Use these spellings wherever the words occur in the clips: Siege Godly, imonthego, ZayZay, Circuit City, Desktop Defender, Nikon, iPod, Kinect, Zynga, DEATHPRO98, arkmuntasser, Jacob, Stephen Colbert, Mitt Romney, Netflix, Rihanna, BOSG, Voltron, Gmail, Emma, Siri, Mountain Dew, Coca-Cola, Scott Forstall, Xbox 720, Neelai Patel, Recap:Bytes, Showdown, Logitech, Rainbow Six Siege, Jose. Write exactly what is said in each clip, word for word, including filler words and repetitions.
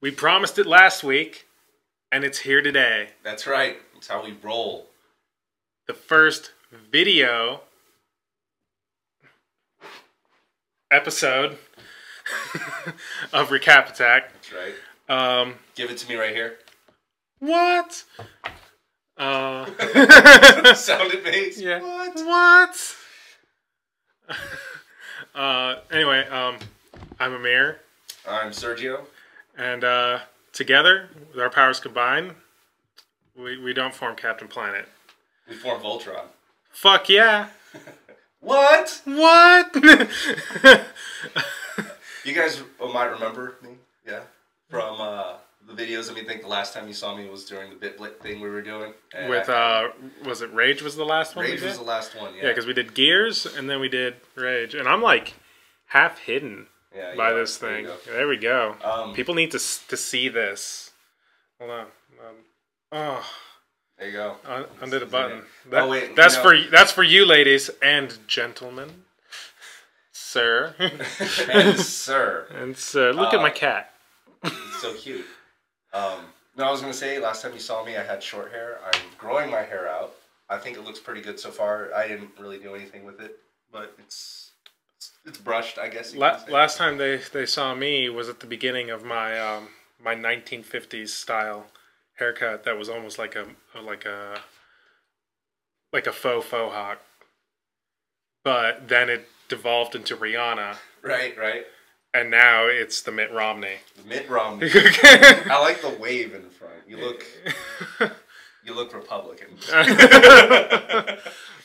We promised it last week, and it's here today. That's right. That's how we roll. The first video episode of Recap Attack. That's right. Um, Give it to me right here. What? Uh, Sounded bass. Yeah. What? What? uh, anyway, um, I'm Amir. I'm Sergio. And uh, together, with our powers combined, we, we don't form Captain Planet. We form Voltron. Fuck yeah. What? What? You guys might remember me, yeah? From uh, the videos. I mean, I think the last time you saw me was during the BitBlit thing we were doing. And With, uh, was it Rage was the last one? Rage was the last one, yeah. Yeah, because we did Gears, and then we did Rage. And I'm, like, half hidden. Yeah, by yeah, this thing. There we go. There we go. Um, People need to to see this. Hold on. Um, oh, there you go. Un under the button. That, oh wait. That's no. for that's for you, ladies and gentlemen, sir. and sir. And sir. Look uh, at my cat. It's so cute. Um, no, I was gonna say last time you saw me, I had short hair. I'm growing my hair out. I think it looks pretty good so far. I didn't really do anything with it, but it's. It's brushed, I guess. La last time they they saw me was at the beginning of my um, my nineteen fifties style haircut that was almost like a like a like a faux faux hawk, but then it devolved into Rihanna. Right, right. And now it's the Mitt Romney. The Mitt Romney. I like the wave in front. You look. You look Republican. uh,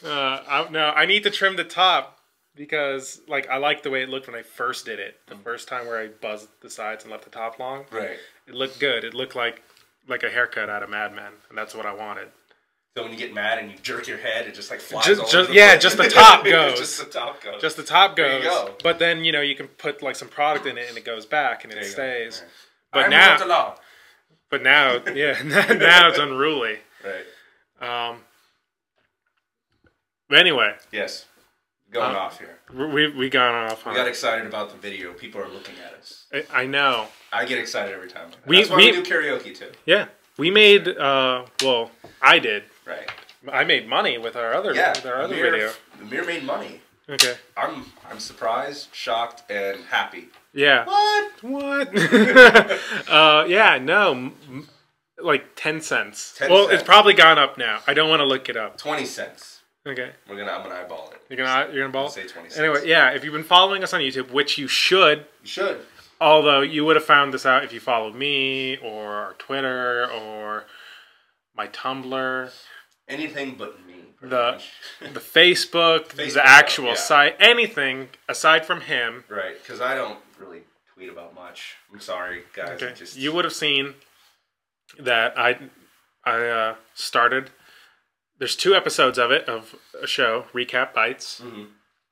I, no, I need to trim the top. Because, like, I liked the way it looked when I first did it. The first time where I buzzed the sides and left the top long. Right. It looked good. It looked like like a haircut out of Mad Men. And that's what I wanted. So when you get mad and you jerk your head, it just, like, flies just, all just, over the Yeah, place. just the top goes. Just the top goes. Just the top goes. There you go. But then, you know, you can put, like, some product in it and it goes back and it stays. Right. But, now, but now... But yeah, now, yeah, now it's unruly. Right. Um. But anyway. Yes. Going um, off here. We we got off. On we got excited about the video. People are looking at us. I, I know. I get excited every time. We, That's why we, we do karaoke too. Yeah, we made. Uh, well, I did. Right. I made money with our other. Yeah. With our other Amir, video. Amir made money. Okay. I'm I'm surprised, shocked, and happy. Yeah. What? What? uh, yeah. No. Like ten cents. ten well, cents. It's probably gone up now. I don't want to look it up. Twenty cents. Okay. We're gonna. I'm gonna eyeball it. You're gonna. You're gonna ball it. Say twenty-six. Anyway, yeah. If you've been following us on YouTube, which you should. You should. Although you would have found this out if you followed me or our Twitter or my Tumblr. Anything but me. The the Facebook, Facebook, the actual yeah. site, anything aside from him. Right. Because I don't really tweet about much. I'm sorry, guys. Okay. Just... You would have seen that I I uh, started. There's two episodes of it, of a show, Recap Bites. Mm-hmm.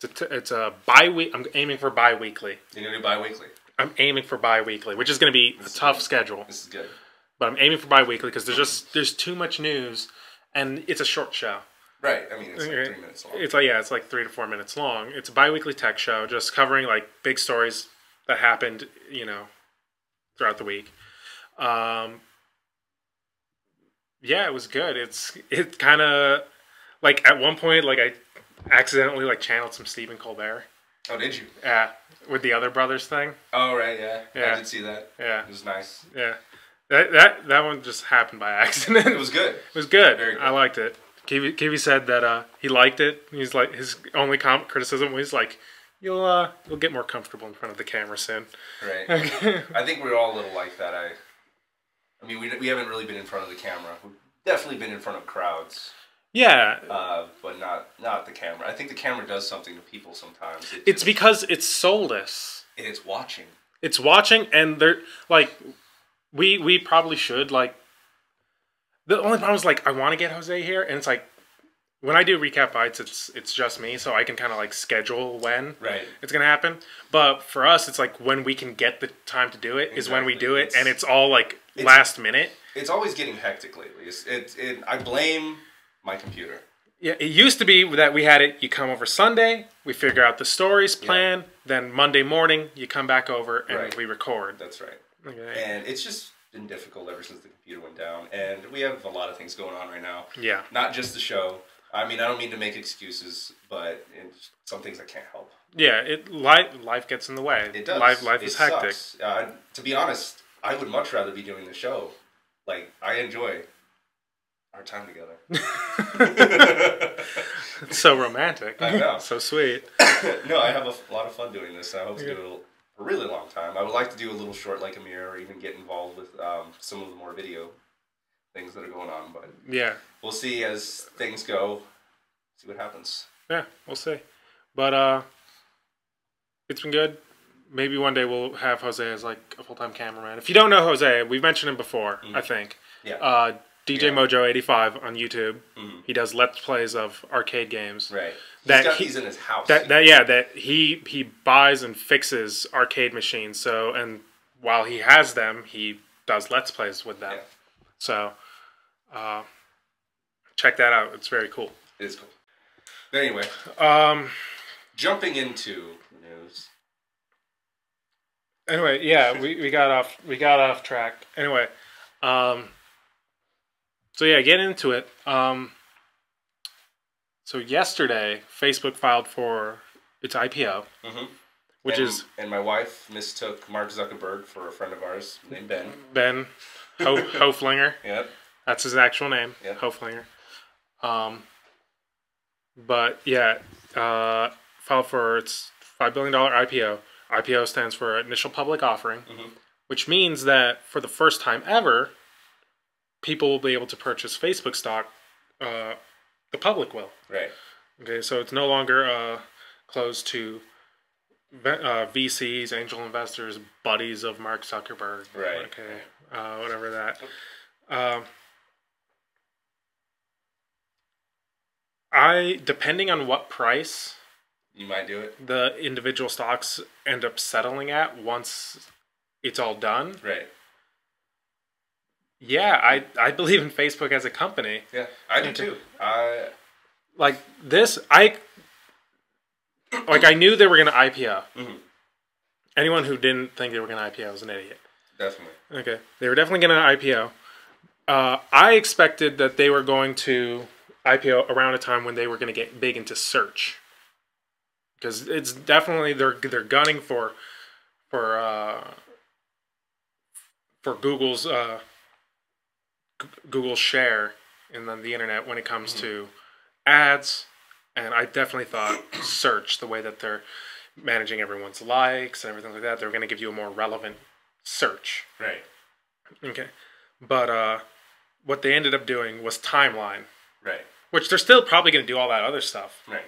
It's a, it's a bi-week. I'm aiming for bi-weekly. You're going to do bi-weekly? I'm aiming for bi-weekly, which is going to be this a tough good. schedule. This is good. But I'm aiming for bi-weekly because there's just there's too much news, and it's a short show. Right. I mean, it's okay. like three minutes long. It's like, yeah, it's like three to four minutes long. It's a bi-weekly tech show, just covering like big stories that happened, you know, throughout the week. Um... Yeah, it was good. It's it kind of like at one point, like I accidentally like channeled some Stephen Colbert. Oh, did you? Yeah, with the Other Brothers thing. Oh right, yeah, yeah. I did see that. Yeah, it was nice. Yeah, that that that one just happened by accident. It was good. It was good. Very good. I liked it. Kiwi, Kiwi said that uh, he liked it. He's like his only comment criticism was like, "You'll uh, you'll get more comfortable in front of the camera soon." Right. Okay. I think we're all a little like that. I. I mean, we, we haven't really been in front of the camera. We've definitely been in front of crowds. Yeah. Uh, but not not the camera. I think the camera does something to people sometimes. It it's just, because it's soulless. And it's watching. It's watching, and they're, like, we we probably should, like, the only problem is, like, I want to get Jose here, and it's like, when I do Recap Bites, it's it's just me, so I can kind of like schedule when right. it's gonna happen. But for us, it's like when we can get the time to do it exactly. is when we do it, it's, and it's all like it's, last minute. It's always getting hectic lately. It's, it, it I blame my computer. Yeah, it used to be that we had it. You come over Sunday, we figure out the stories, plan. Yeah. Then Monday morning, you come back over and right. we record. That's right. Okay. And it's just been difficult ever since the computer went down. And we have a lot of things going on right now. Yeah. Not just the show. I mean, I don't mean to make excuses, but it's some things I can't help. Yeah, it life, life gets in the way. It does. Life, life it is hectic. Uh, to be honest, I would much rather be doing the show. Like, I enjoy our time together. It's so romantic. I know. So sweet. No, I have a lot of fun doing this. I hope to do it a really long time. I would like to do a little short like Amir, or even get involved with um, some of the more video things that are going on. But yeah, we'll see as things go. See what happens. Yeah, we'll see. But uh, it's been good. Maybe one day we'll have Jose as like a full-time cameraman. If you don't know Jose, we've mentioned him before, mm-hmm. I think. Yeah. Uh, D J yeah. Mojo eighty-five on YouTube. Mm-hmm. He does Let's Plays of arcade games. Right. That he's, got, he, he's in his house. That, that yeah. That he he buys and fixes arcade machines. So and while he has them, he does Let's Plays with them. Yeah. So, uh, check that out. It's very cool. It is cool. But anyway, um, jumping into news. Anyway, yeah, we, we got off we got off track. Anyway, um, so yeah, get into it. Um, so yesterday, Facebook filed for its I P O, mm-hmm. which and, is and my wife mistook Mark Zuckerberg for a friend of ours named Ben. Ben Ho Hoflinger. Yep, that's his actual name. Yep. Hoflinger. Um, but yeah, uh, filed for its five billion dollar I P O. I P O stands for Initial Public Offering, mm-hmm. which means that for the first time ever, people will be able to purchase Facebook stock. Uh, the public will. Right. Okay, so it's no longer uh, closed to uh, V Cs, angel investors, buddies of Mark Zuckerberg. Right. Okay, uh, whatever that. Um, I, depending on what price... You might do it. The individual stocks end up settling at once it's all done. Right. Yeah, I I believe in Facebook as a company. Yeah, I do too. I like this. I like I knew they were going to I P O. Mm-hmm. Anyone who didn't think they were going to I P O was an idiot. Definitely. Okay, they were definitely going to I P O. Uh, I expected that they were going to I P O around a time when they were going to get big into search. Because it's definitely they're they're gunning for for uh, for Google's uh, Google share in the, the internet when it comes mm-hmm. to ads, and I definitely thought search, the way that they're managing everyone's likes and everything like that, they're going to give you a more relevant search. Right. Okay. But uh, what they ended up doing was timeline. Right. Which they're still probably going to do all that other stuff. Right.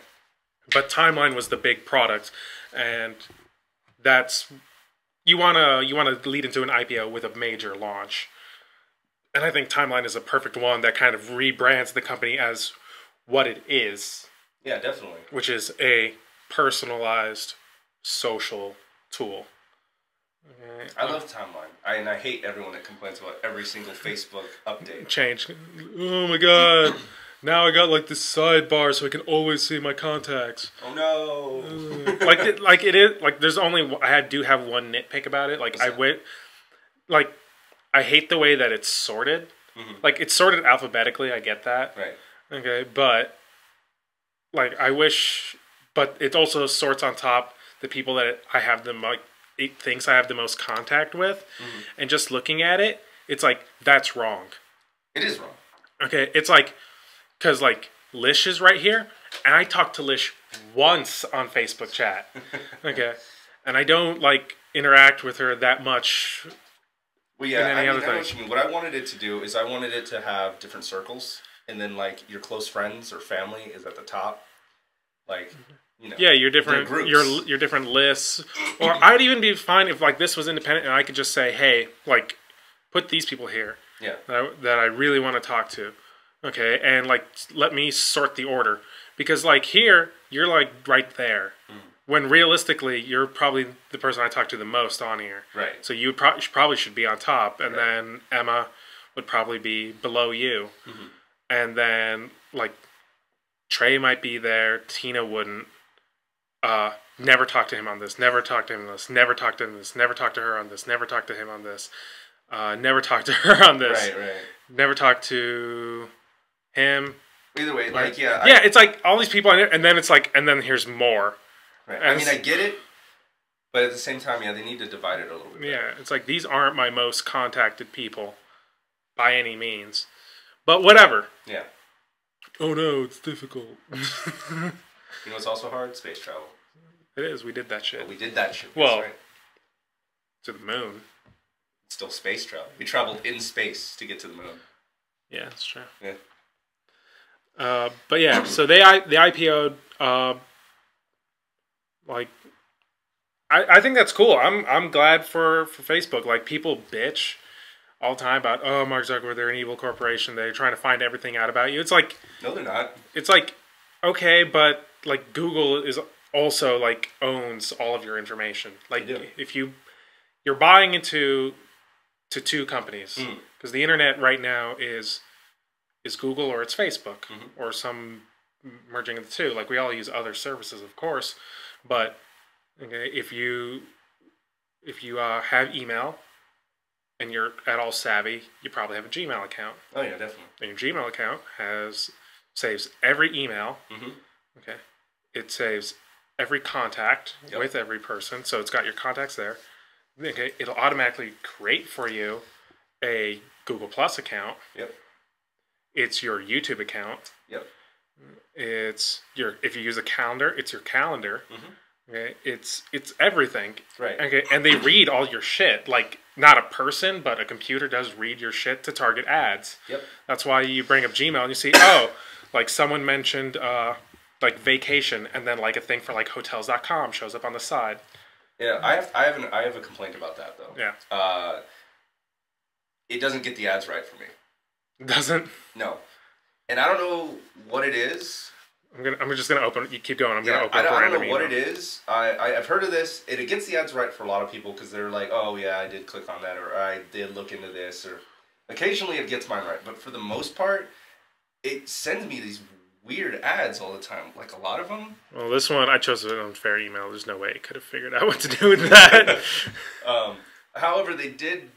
But timeline was the big product, and that's you wanna you wanna lead into an I P O with a major launch, and I think timeline is a perfect one that kind of rebrands the company as what it is. Yeah, definitely. Which is a personalized social tool. I love timeline, I, and I hate everyone that complains about every single Facebook update change. Oh my god. Now I got like this sidebar, so I can always see my contacts. Oh no! uh, like, it, like it is. Like, there's only I do have one nitpick about it. Like, What's I went, like, I hate the way that it's sorted. Mm-hmm. Like, it's sorted alphabetically. I get that. Right. Okay, but like, I wish, but it also sorts on top the people that I have the like it thinks I have the most contact with, mm-hmm. and just looking at it, it's like that's wrong. It is wrong. Okay, it's like. Because, like, Lish is right here, and I talked to Lish once on Facebook chat. Okay. And I don't, like, interact with her that much. Well, yeah, in any I other mean, thing. I know what you mean. What I wanted it to do is I wanted it to have different circles, and then, like, your close friends or family is at the top. Like, you know. Yeah, your different, groups. Your, your different lists. Or I'd even be fine if, like, this was independent, and I could just say, hey, like, put these people here yeah. that I, that I really want to talk to. Okay, and like, let me sort the order. Because like here, you're like right there. Mm. When realistically, you're probably the person I talk to the most on here. Right. So you pro probably should be on top. And right. then Emma would probably be below you. Mm-hmm. And then like, Trey might be there. Tina wouldn't. Uh, Never talk to him on this. Never talk to him on this. Never talk to him on this. Never talk to her on this. Never talk to him on this. Uh, never talk to her on this. Right, right. Never talk to him. Either way, like, like yeah. Yeah, I, it's like all these people on it, and then it's like, and then here's more. Right. And I mean, I get it, but at the same time, yeah, they need to divide it a little bit. Yeah, better. It's like, these aren't my most contacted people by any means. But whatever. Yeah. Oh no, it's difficult. You know what's also hard? Space travel. It is. We did that shit. Well, we did that shit. Well, right? To the moon. It's still space travel. We traveled in space to get to the moon. Yeah, that's true. Yeah. Uh, but yeah, so they they I P O'd. Uh, like, I I think that's cool. I'm I'm glad for for Facebook. Like, people bitch all the time about, oh, Mark Zuckerberg, they're an evil corporation. They're trying to find everything out about you. It's like, no, they're not. It's like, okay, but like Google is. Also, like, owns all of your information. Like, if you you're buying into to two companies, because mm. the internet right now is is Google or it's Facebook mm-hmm. or some merging of the two. Like, we all use other services, of course, but okay, if you if you uh, have email and you're at all savvy, you probably have a Gmail account. Oh yeah, definitely. And your Gmail account has saves every email. Mm-hmm. Okay, it saves every contact yep. with every person, so it's got your contacts there. Okay, it'll automatically create for you a Google Plus account. Yep. It's your YouTube account. Yep. It's your if you use a calendar, it's your calendar. Mm-hmm. Okay, it's it's everything. Right. Okay, and they read all your shit. Like, not a person, but a computer does read your shit to target ads. Yep. That's why you bring up Gmail and you see, oh, like someone mentioned. Uh, Like vacation, and then like a thing for like hotels dot com shows up on the side. Yeah, I have I have an, I have a complaint about that though. Yeah, uh, it doesn't get the ads right for me. It doesn't? No, and I don't know what it is. I'm gonna I'm just gonna open. You keep going. I'm yeah, gonna open. I don't, I don't know what email. It is. I, I I've heard of this. It, it gets the ads right for a lot of people because they're like, oh yeah, I did click on that, or I did look into this, or occasionally it gets mine right, but for the most part, it sends me these weird ads all the time, like a lot of them. Well, this one, I chose an unfair email. There's no way it could have figured out what to do with that. um, however, they did,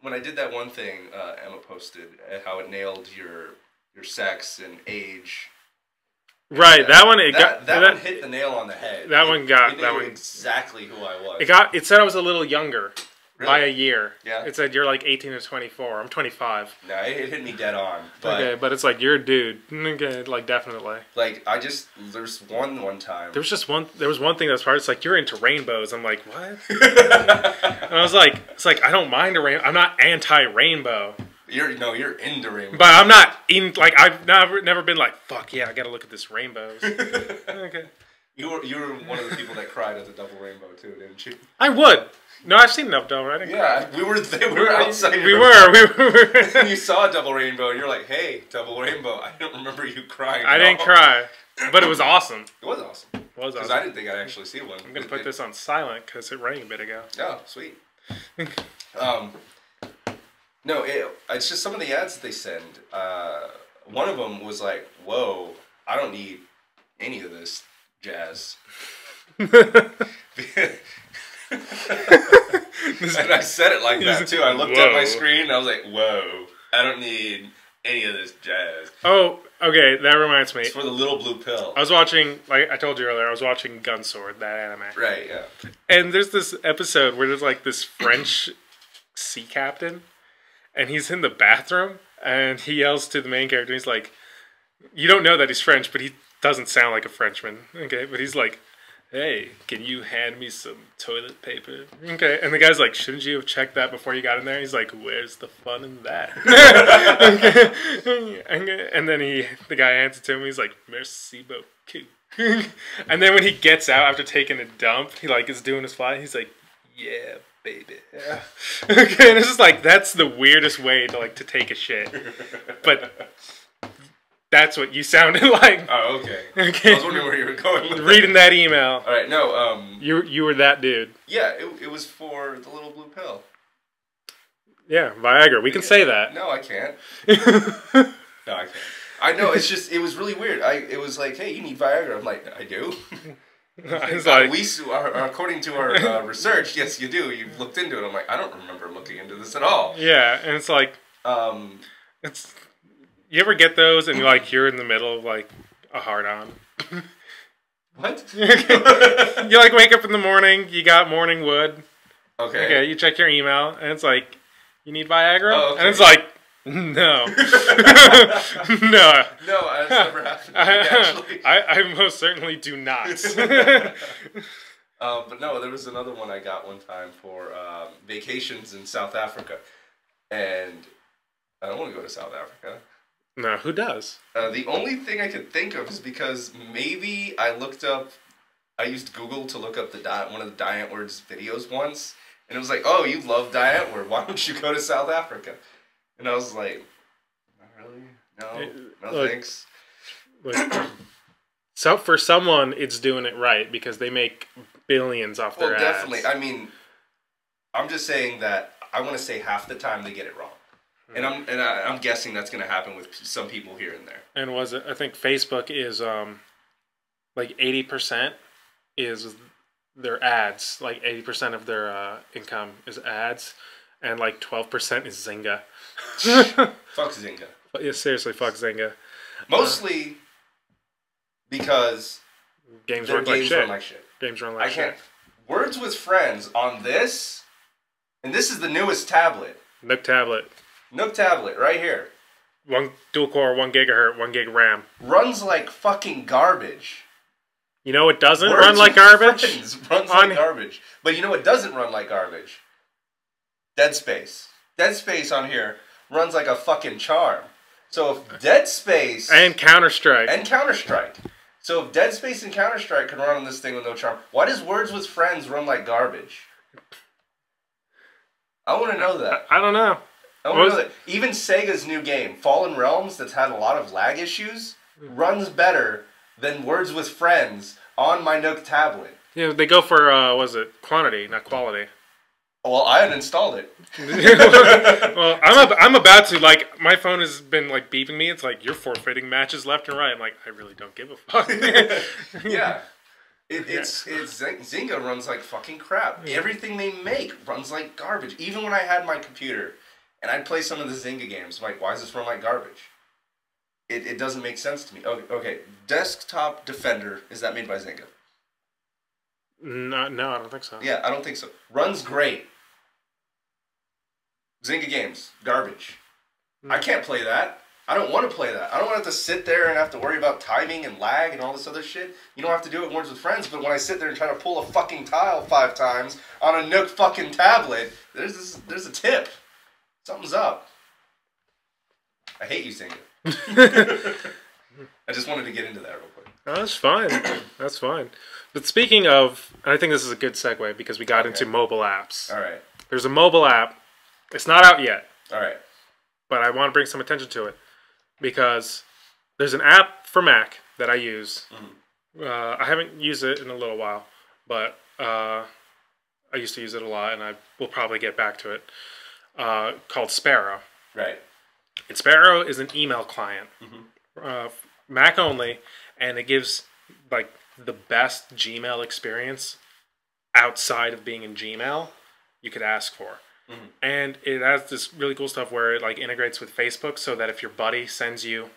when I did that one thing, uh, Emma posted how it nailed your your sex and age. Right, and that, that one, it that, got... That, that one hit the nail on the head. That it, one got... It that one exactly who I was. It got. It said I was a little younger. Really? By a year. Yeah. It said you're like eighteen to twenty-four. I'm twenty-five. No, it, it hit me dead on. But okay, but it's like, you're a dude. Okay, like, definitely. Like, I just, there's one one time. There was just one, there was one thing that was hard. It's like, you're into rainbows. I'm like, what? And I was like, it's like, I don't mind a rainbow. I'm not anti-rainbow. You're, no, you're into rainbows. But I'm not in, like, I've never, never been like, fuck yeah, I gotta look at this rainbows. Okay. You were, you were one of the people that cried at the double rainbow too, didn't you? I would. No, I've seen enough double. I didn't yeah, cry. we were there, we were outside. We were, we were. And you saw a double rainbow, and you're like, "Hey, double rainbow!" I don't remember you crying. I didn't all. cry, but it was awesome. It was awesome. It was awesome. Because I didn't think I'd actually see one. I'm gonna put it, this on silent because it rang a bit ago. Oh, sweet. um, no, it, it's just some of the ads that they send. Uh, one of them was like, "Whoa, I don't need any of this jazz." And I said it like that too. I looked whoa. at my screen and I was like, whoa, I don't need any of this jazz. Oh, okay, that reminds me. It's for the little blue pill. I was watching, like I told you earlier, I was watching Gunsword, that anime. Right, yeah. And there's this episode where there's like this French sea captain, and he's in the bathroom, and he yells to the main character, and he's like, you don't know that he's French, but he doesn't sound like a Frenchman, okay? But he's like, hey, can you hand me some toilet paper? Okay, and the guy's like, shouldn't you have checked that before you got in there? He's like, where's the fun in that? Okay. And then he, the guy answered to him, he's like, merci beaucoup. And then when he gets out after taking a dump, he like is doing his fly, he's like, yeah, baby. Yeah. Okay, and it's just like, that's the weirdest way to like, to take a shit. But... that's what you sounded like. Oh, okay. Okay. I was wondering where you were going with reading that. that email. All right, no. Um, you you were that dude. Yeah, it, it was for the little blue pill. Yeah, Viagra. We can yeah. say that. No, I can't. No, I can't. I know, it's just, it was really weird. I It was like, hey, you need Viagra. I'm like, I do. I was like, uh, we are, according to our uh, research, yes, you do. You've looked into it. I'm like, I don't remember looking into this at all. Yeah, and it's like, um, it's you ever get those and like you're in the middle of like a hard on. What? You like wake up in the morning. You got morning wood. Okay. Okay. You check your email and it's like, you need Viagra, oh, okay. And it's like. No. No. No, that's never happened to me, actually. I, I, I most certainly do not. uh, but no, there was another one I got one time for um, vacations in South Africa. And I don't want to go to South Africa. No, who does? Uh, the only thing I could think of is because maybe I looked up, I used Google to look up the di- one of the Diant Words videos once. And it was like, oh, you love Diant Word. Why don't you go to South Africa? And I was like, not really? No, it, no like, thanks. Like, so for someone, it's doing it right because they make billions off well, their ads. Well, definitely. I mean, I'm just saying that I want to say half the time they get it wrong. Mm-hmm. And I'm and I, I'm guessing that's going to happen with some people here and there. And was it? I think Facebook is um like eighty percent is their ads. Like eighty percent of their uh, income is ads. And like twelve percent is Zynga. Fuck Zynga. Yeah, seriously, fuck Zynga. Mostly uh, because games, run, games like run like shit. Games run like I shit. I can't. Words with Friends on this, and this is the newest tablet. Nook tablet. Nook tablet, right here. One dual core, one gigahertz, one gig RAM. Runs like fucking garbage. You know it doesn't Words run like garbage? Friends runs on... like garbage. But you know it doesn't run like garbage? Dead Space. Dead Space on here runs like a fucking charm. So if Dead Space... And Counter-Strike. And Counter-Strike. So if Dead Space and Counter-Strike can run on this thing with no charm, why does Words with Friends run like garbage? I want to know that. I, I don't know. I want to know that. Even Sega's new game, Fallen Realms, that's had a lot of lag issues, runs better than Words with Friends on my Nook tablet. Yeah, they go for, uh, what is it, quantity, not quality. Well, I uninstalled it. Well, I'm ab I'm about to, like, my phone has been, like, beeping me. It's like, you're forfeiting matches left and right. I'm like, I really don't give a fuck. Yeah. It, it's, it's Zynga runs like fucking crap. Yeah. Everything they make runs like garbage. Even when I had my computer and I'd play some of the Zynga games, I'm like, why does this run like garbage? It, it doesn't make sense to me. Okay, okay, Desktop Defender, is that made by Zynga? No, no, I don't think so. Yeah, I don't think so. Runs great. Zynga games. Garbage. Mm. I can't play that. I don't want to play that. I don't want to have to sit there and have to worry about timing and lag and all this other shit. You don't have to do it in Words with Friends, but when I sit there and try to pull a fucking tile five times on a Nook fucking tablet, there's this, there's a tip. Something's up. I hate you, Zynga. I just wanted to get into that real quick. No, that's fine. That's fine. But speaking of, and I think this is a good segue because we got okay. into mobile apps. All right. There's a mobile app. It's not out yet. All right. But I want to bring some attention to it because there's an app for Mac that I use. Mm-hmm. uh, I haven't used it in a little while, but uh, I used to use it a lot, and I will probably get back to it, uh, called Sparrow. Right. And Sparrow is an email client, mm-hmm. uh, Mac only, and it gives, like, the best Gmail experience outside of being in Gmail you could ask for. Mm-hmm. And it has this really cool stuff where it like integrates with Facebook so that if your buddy sends you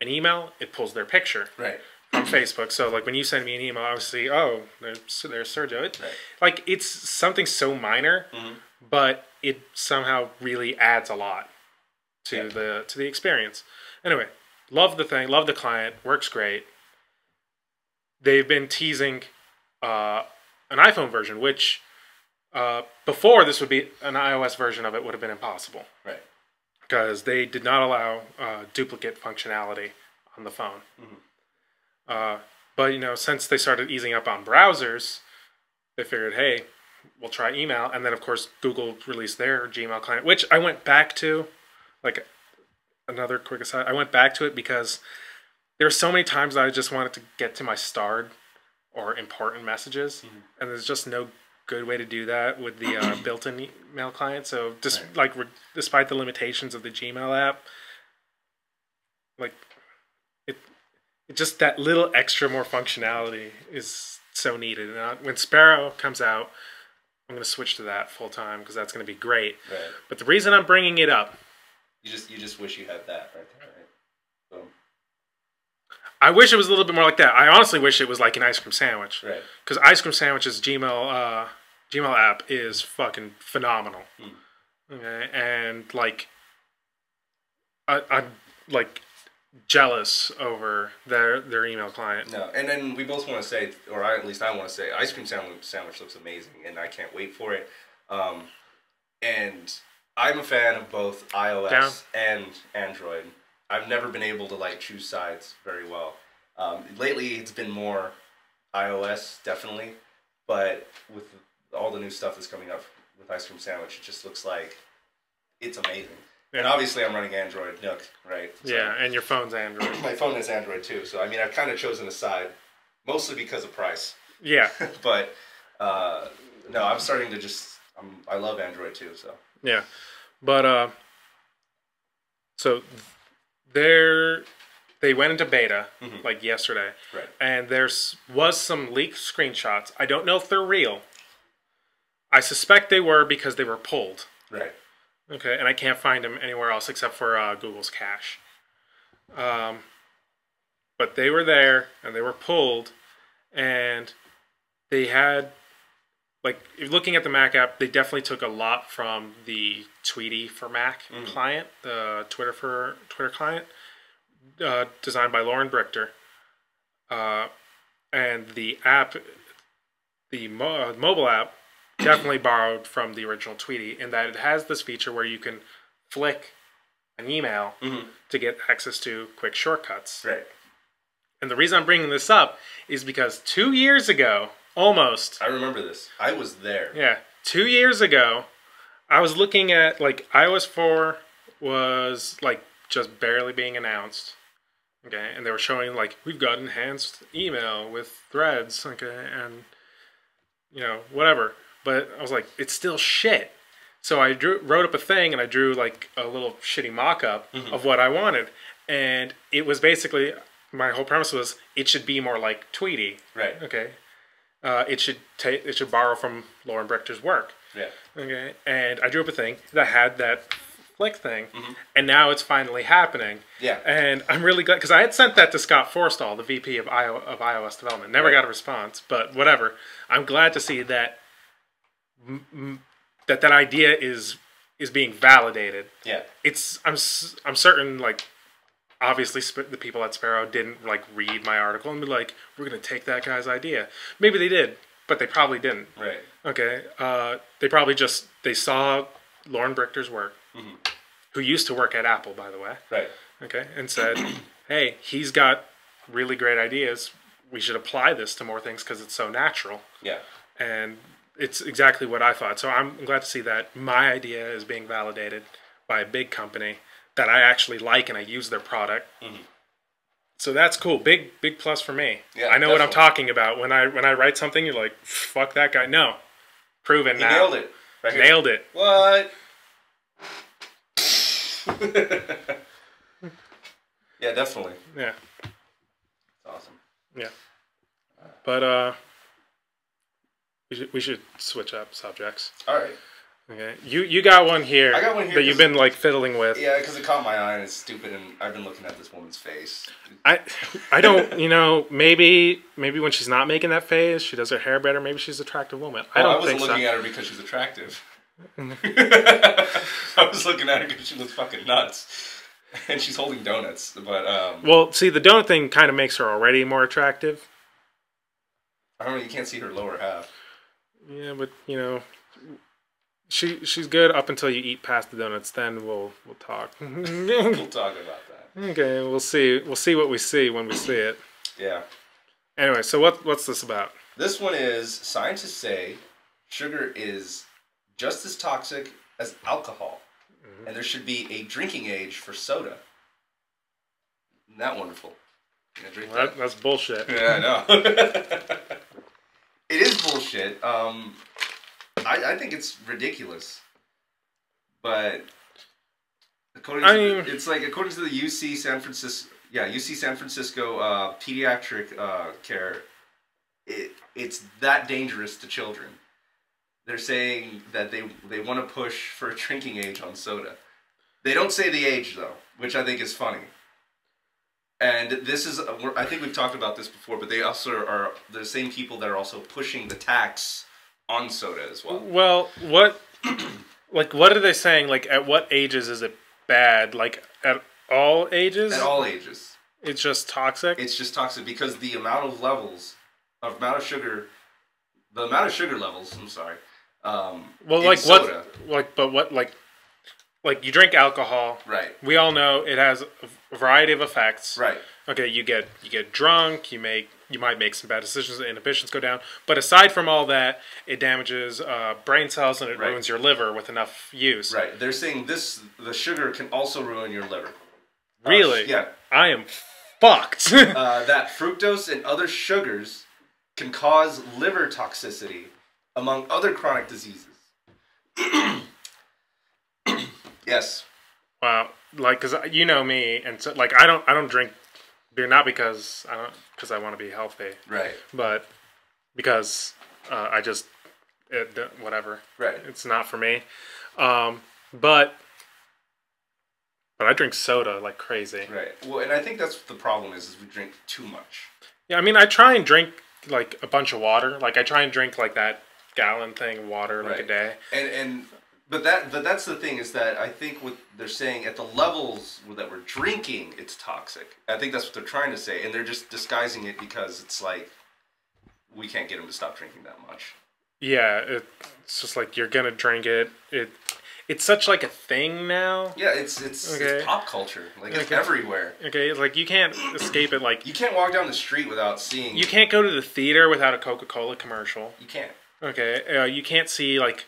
an email, it pulls their picture right. from Facebook. So like when you send me an email, obviously, oh, there's, there's Sergio. It, right. Like it's something so minor, mm-hmm. but it somehow really adds a lot to yeah. the to the experience. Anyway, love the thing, love the client, works great. They've been teasing uh, an iPhone version, which uh, before this would be an iOS version of it would have been impossible. Right. Because they did not allow uh, duplicate functionality on the phone. Mm-hmm. uh, but, you know, since they started easing up on browsers, they figured, hey, we'll try email. And then, of course, Google released their Gmail client, which I went back to. Like, another quick aside, I went back to it because... there were so many times that I just wanted to get to my starred or important messages, mm-hmm. and there's just no good way to do that with the uh, built-in email client. So, just right. like, re despite the limitations of the Gmail app, like it, it just that little extra more functionality is so needed. And when Sparrow comes out, I'm going to switch to that full time because that's going to be great. Right. But the reason I'm bringing it up, you just you just wish you had that right there. Right? Boom. I wish it was a little bit more like that. I honestly wish it was like an ice cream sandwich. Right. Because ice cream sandwiches Gmail uh, Gmail app is fucking phenomenal. Hmm. Okay, and like I, I'm like jealous over their their email client. No, and then we both want to say, or I, at least I want to say, ice cream sandwich sandwich looks amazing, and I can't wait for it. Um, and I'm a fan of both iOS Down. and Android. I've never been able to like choose sides very well. Um, lately, it's been more iOS, definitely, but with all the new stuff that's coming up with Ice Cream Sandwich, it just looks like it's amazing. Yeah. And obviously, I'm running Android Nook, right? So yeah, and your phone's Android. My phone is Android, too. So, I mean, I've kind of chosen a side, mostly because of price. Yeah. But, uh, no, I'm starting to just, I'm, I love Android, too, so. Yeah. But, uh, so... There, they went into beta, mm-hmm. like yesterday, right. and there was some leaked screenshots. I don't know if they're real. I suspect they were because they were pulled. Right. Okay, and I can't find them anywhere else except for uh, Google's cache. Um, but they were there, and they were pulled, and they had, like, looking at the Mac app, they definitely took a lot from the Tweetie for Mac mm-hmm. client, the Twitter for Twitter client, uh, designed by Lauren Brichter, uh, and the app, the mo mobile app, definitely borrowed from the original Tweetie in that it has this feature where you can flick an email mm-hmm. to get access to quick shortcuts. Right. And the reason I'm bringing this up is because two years ago, almost, I remember this. I was there. Yeah, two years ago. I was looking at, like, iOS four was, like, just barely being announced, okay? And they were showing, like, we've got enhanced email with threads, okay? And, you know, whatever. But I was like, it's still shit. So I drew, wrote up a thing, and I drew, like, a little shitty mock-up mm-hmm. of what I wanted. And it was basically, my whole premise was, it should be more like Tweetie. Right. Okay? Uh, it should take, it should borrow from Lauren Brichter's work. Yeah. Okay. And I drew up a thing that had that flick thing, mm-hmm. and now it's finally happening. Yeah. And I'm really glad because I had sent that to Scott Forstall, the V P of I O of iOS development. Never right. got a response, but whatever. I'm glad to see that m m that that idea is is being validated. Yeah. It's I'm I'm certain like. Obviously, the people at Sparrow didn't, like, read my article and be like, we're going to take that guy's idea. Maybe they did, but they probably didn't. Right. Okay. Uh, they probably just, they saw Lauren Brichter's work, mm-hmm. who used to work at Apple, by the way. Right. Okay. And said, hey, he's got really great ideas. We should apply this to more things because it's so natural. Yeah. And it's exactly what I thought. So I'm glad to see that my idea is being validated by a big company that I actually like and I use their product. Mm-hmm. So that's cool. Big big plus for me. Yeah, I know definitely. What I'm talking about. When I when I write something, you're like, fuck that guy. No. Proven he now. Nailed it. Right nailed here. It. What? Yeah, definitely. Yeah. That's awesome. Yeah. But uh we should we should switch up subjects. All right. Okay. You you got one here, I got one here that you've been like fiddling with. Yeah, because it caught my eye and it's stupid, and I've been looking at this woman's face. I I don't, you know, maybe maybe when she's not making that face, she does her hair better. Maybe she's an attractive woman. Well, I don't. I wasn't think looking so. at her because she's attractive. I was looking at her because she looks fucking nuts, and she's holding donuts. But um, well, see, the donut thing kind of makes her already more attractive. I don't know. You can't see her lower half. Yeah, but you know. She she's good up until you eat past the donuts. Then we'll we'll talk. We'll talk about that. Okay, we'll see we'll see what we see when we see it. Yeah. Anyway, so what what's this about? This one is scientists say sugar is just as toxic as alcohol, mm-hmm. and there should be a drinking age for soda. Isn't that wonderful? Drink well, that? That's bullshit. Yeah, I know. It is bullshit. Um. I, I think it's ridiculous, but according to I mean, the, it's like according to the U C San Francisco, yeah, U C San Francisco uh, pediatric uh, care, it, it's that dangerous to children. They're saying that they, they want to push for a drinking age on soda. They don't say the age, though, which I think is funny. And this is, I think we've talked about this before, but they also are the same people that are also pushing the tax on soda as well. Well, what, like, what are they saying? Like, at what ages is it bad? Like, at all ages? At all ages. It's just toxic? It's just toxic because the amount of levels, of amount of sugar, the amount of sugar levels, I'm sorry, um, well, in like soda. What, like, but what, like, like, you drink alcohol. Right. We all know it has a variety of effects. Right. Okay, you get you get drunk, you make you might make some bad decisions, the inhibitions go down. But aside from all that, it damages uh, brain cells and it right. ruins your liver with enough use. Right. They're saying this, the sugar can also ruin your liver. Really? Uh, yeah. I am fucked. uh, that fructose and other sugars can cause liver toxicity, among other chronic diseases. Yes. Wow. Like, cause you know me, and so, like I don't, I don't drink beer not because I don't, because I want to be healthy, right? But because uh, I just it, whatever, right? It's not for me. Um, but but I drink soda like crazy, right? Well, and I think that's what the problem is: is we drink too much. Yeah, I mean, I try and drink like a bunch of water. Like I try and drink like that gallon thing of water like right. a day, and and. But that, but that's the thing is that I think what they're saying at the levels that we're drinking, it's toxic. I think that's what they're trying to say, and they're just disguising it because it's like we can't get them to stop drinking that much. Yeah, it, it's just like you're gonna drink it. It, it's such like a thing now. Yeah, it's it's, okay. it's pop culture. Like okay. it's everywhere. Okay, like you can't escape it. Like you can't walk down the street without seeing. You can't go to the theater without a Coca-Cola commercial. You can't. Okay, uh, you can't see like.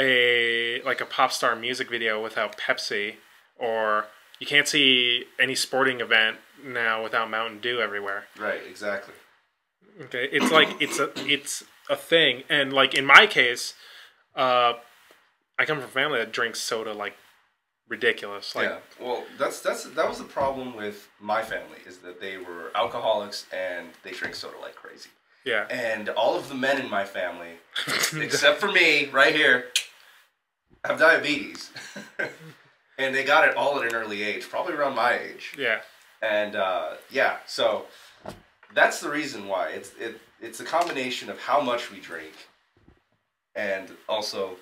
A like a pop star music video without Pepsi, or you can't see any sporting event now without Mountain Dew everywhere. Right, exactly. Okay, it's like it's a it's a thing, and like in my case, uh, I come from a family that drinks soda like ridiculous. Like, yeah, well, that's that's that was the problem with my family is that they were alcoholics and they drink soda like crazy. Yeah, and all of the men in my family, except for me, right here. Have diabetes, and they got it all at an early age, probably around my age. Yeah, and uh, yeah, so that's the reason why it's it it's a combination of how much we drink, and also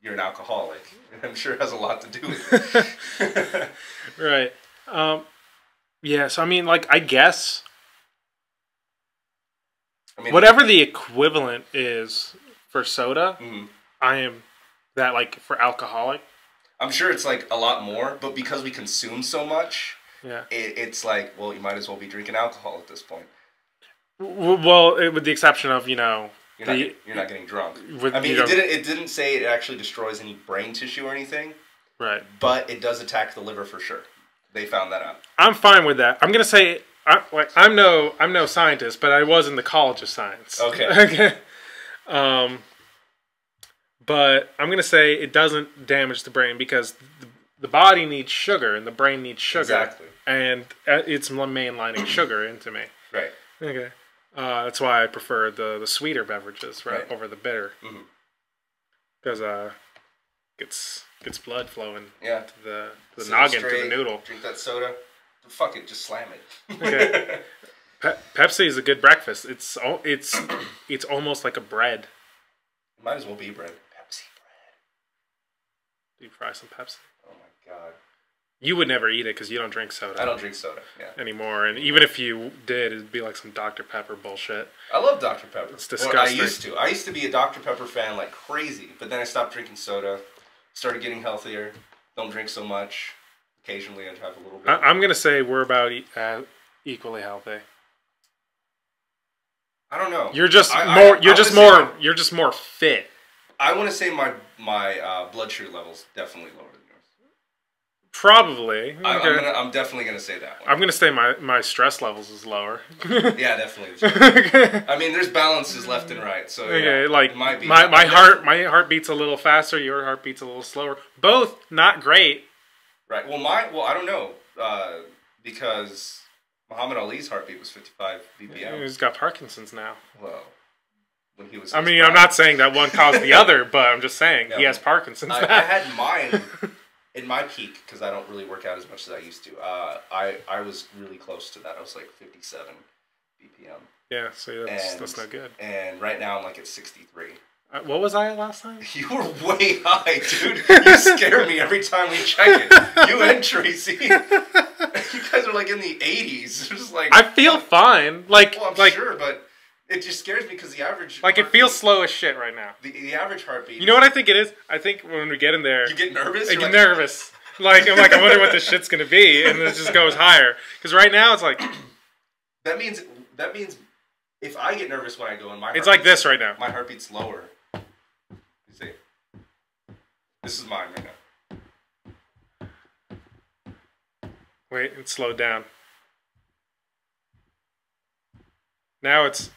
you're an alcoholic. And I'm sure it has a lot to do with it. Right. Um, yeah. So I mean, like, I guess I mean, whatever the equivalent is for soda, mm-hmm. I am. That, like, for alcoholic? I'm sure it's, like, a lot more, but because we consume so much, yeah, it, it's like, well, you might as well be drinking alcohol at this point. Well, it, with the exception of, you know... You're not, the, you're not getting drunk. With, I mean, it didn't, it didn't say it actually destroys any brain tissue or anything, right? But it does attack the liver for sure. They found that out. I'm fine with that. I'm going to say, I, like, I'm no I'm no scientist, but I was in the College of Science. Okay. Okay. Um... But I'm going to say it doesn't damage the brain because the, the body needs sugar and the brain needs sugar. Exactly. And it's mainlining sugar into me. Right. Okay. Uh, that's why I prefer the, the sweeter beverages right, right. over the bitter. Because mm-hmm. uh, gets gets blood flowing yeah. to the, to the noggin, straight, to the noodle. Drink that soda. Fuck it, just slam it. Okay. Pe Pepsi is a good breakfast. It's, it's, it's almost like a bread. Might as well be bread. You fry some Pepsi. Oh my god! You would never eat it because you don't drink soda. I don't drink soda yeah. anymore, and even if you did, it'd be like some Dr Pepper bullshit. I love Dr Pepper. It's disgusting. Well, I used to. I used to be a Dr Pepper fan like crazy, but then I stopped drinking soda. Started getting healthier. Don't drink so much. Occasionally, I'd have a little bit. I I'm gonna say we're about e uh, equally healthy. I don't know. You're just I more. You're I just more. You're just more fit. I want to say my my uh, blood sugar level's definitely lower than yours. Probably. I, okay. I'm, gonna, I'm definitely going to say that one. I'm going to say my, my stress levels is lower. Yeah, definitely. Okay. I mean, there's balances left and right, so okay, yeah, like it might be. My, my, heart, my heart beats a little faster, your heart beats a little slower. Both not great. Right. Well, my, well I don't know, uh, because Muhammad Ali's heartbeat was fifty-five B P M. He's got Parkinson's now. Well, when he was. I mean, I'm not saying that one caused the other, but I'm just saying no, he has Parkinson's. I, I had mine in my peak because I don't really work out as much as I used to. Uh, I I was really close to that. I was like fifty-seven B P M. Yeah, so that's and, that's not good. And right now I'm like at sixty-three. Uh, what was I at last time? You were way high, dude. You scare me every time we check it. You and Tracy. You guys are like in the eighties. Just like I feel like, fine. Like, well, I'm like, sure, but it just scares me because the average like it feels slow as shit right now. The, the average heartbeat. You know what I think it is? I think when we get in there, you get nervous. I get like, nervous. Like I'm like I wonder what this shit's gonna be, and it just goes higher. Because right now it's like that means that means if I get nervous when I go in my it's like this right now. My heartbeat's lower. You see, this is mine right now. Wait, it's slowed down. Now it's...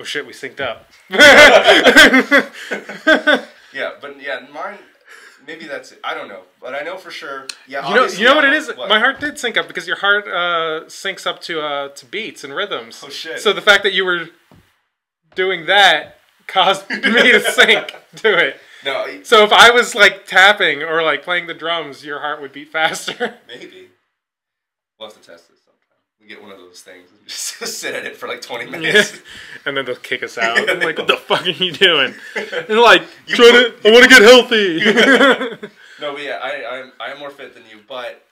Oh shit, we synced up. Yeah, but yeah, mine... Maybe that's it. I don't know. But I know for sure... Yeah, you know, you know what it is? What? My heart did sync up because your heart uh, syncs up to, uh, to beats and rhythms. Oh shit. So the fact that you were doing that caused me to sync to it. No, so if I was like tapping or like playing the drums, your heart would beat faster. Maybe. We'll have to test this sometime. We get one of those things and just sit at it for like twenty minutes. Yeah. And then they'll kick us out. Yeah, I'm like, what the fuck are you doing? And they're like, you trying put, to, I want to get healthy. Yeah. No, but yeah, I, I'm, I'm more fit than you, but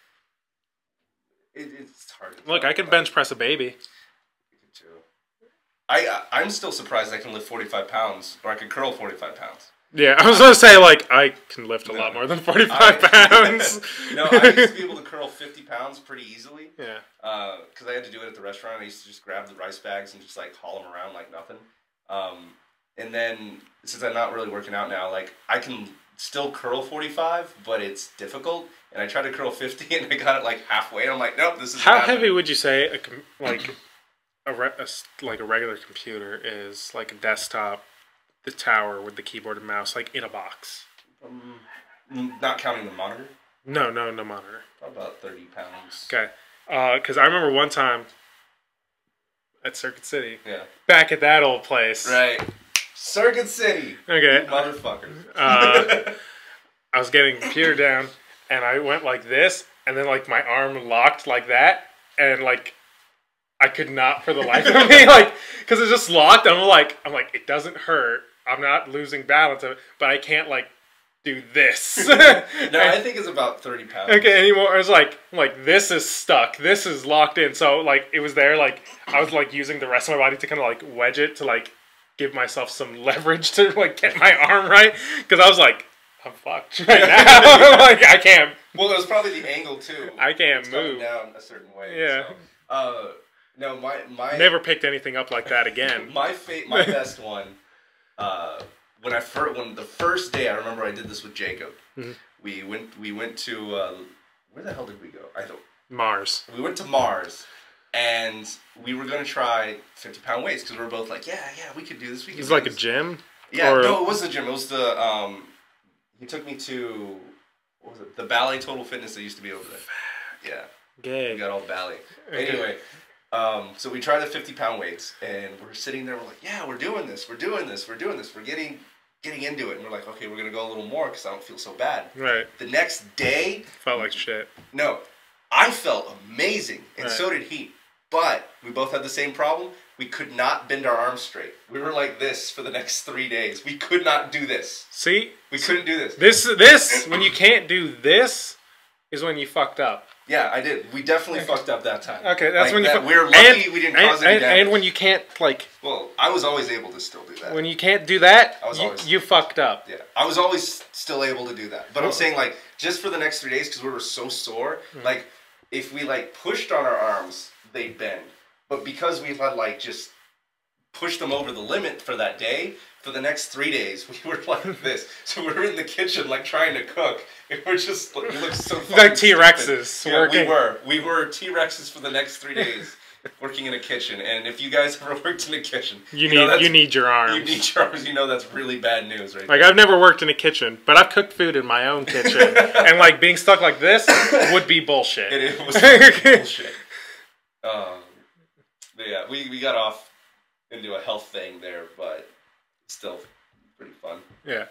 it, it's hard. Look, I can bench press a baby. Too. I, I'm still surprised I can lift forty-five pounds or I can curl forty-five pounds. Yeah, I was going to say, like, I can lift a no, lot more than forty-five pounds. No, I used to be able to curl fifty pounds pretty easily. Yeah. Because uh, I had to do it at the restaurant. I used to just grab the rice bags and just, like, haul them around like nothing. Um, and then, since I'm not really working out now, like, I can still curl forty-five, but it's difficult. And I tried to curl fifty, and I got it, like, halfway. And I'm like, nope, this is How happening. Heavy would you say, a com like, a re a, like, a regular computer is, like, a desktop? The tower with the keyboard and mouse, like in a box. Um, not counting the monitor? No, no, no monitor. About thirty pounds. Okay. Because uh, I remember one time at Circuit City. Yeah. Back at that old place. Right. Circuit City. Okay. Motherfuckers. Uh, I was getting the computer down and I went like this and then like my arm locked like that and like I could not for the life of me like because it's just locked. I'm like I'm like it doesn't hurt. I'm not losing balance of it, but I can't, like, do this. No, and, I think it's about thirty pounds. Okay, anymore. I was like, like, this is stuck. This is locked in. So, like, it was there, like, I was, like, using the rest of my body to kind of, like, wedge it to, like, give myself some leverage to, like, get my arm right. Because I was like, I'm fucked right now. Like, I can't. Well, it was probably the angle, too. I can't move. Down a certain way. Yeah. So, uh, no, my, my... Never picked anything up like that again. my fate, my best one... Uh, when I first, when the first day I remember I did this with Jacob, mm-hmm. we went, we went to, uh, where the hell did we go? I don't, Mars. We went to Mars and we were going to try fifty pound weights. Cause we were both like, yeah, yeah, we could do this. We could it was do like this. a gym. Yeah. Or... No, it was the gym. It was the, um, he took me to, what was it? The ballet total fitness that used to be over there. Yeah. Gay. We got all ballet. Okay. Anyway. Um, so we tried the fifty pound weights and we're sitting there, we're like, yeah, we're doing this, we're doing this, we're doing this, we're getting getting into it. And we're like, okay, we're going to go a little more because I don't feel so bad. Right. The next day. Felt like shit. No, I felt amazing and right. so did he. But we both had the same problem. We could not bend our arms straight. We were like this for the next three days. We could not do this. See? We couldn't do this. This, this, when you can't do this is when you fucked up. Yeah, I did. We definitely okay. fucked up that time. Okay, that's like when you that, we were lucky and, we didn't cause and, any damage. And when you can't, like... Well, I was always able to still do that. When you can't do that, I was you, always, you fucked up. Yeah, I was always still able to do that. But oh. I'm saying, like, just for the next three days, because we were so sore, mm-hmm. like, if we, like, pushed on our arms, they'd bend. But because we had, like, just pushed them over the limit for that day, for the next three days, we were like this. So we were in the kitchen, like, trying to cook. And we're just, like, we looked so fucking like T-Rexes. Yeah, we were. We were T-Rexes for the next three days working in a kitchen. And if you guys ever worked in a kitchen... You, you, need, know you need your arms. You need your arms. You know that's really bad news right Like, there. I've never worked in a kitchen, but I've cooked food in my own kitchen. And, like, being stuck like this would be bullshit. It, it was bullshit. Um, but, yeah, we, we got off... gonna do a health thing there, but it's still pretty fun. Yeah.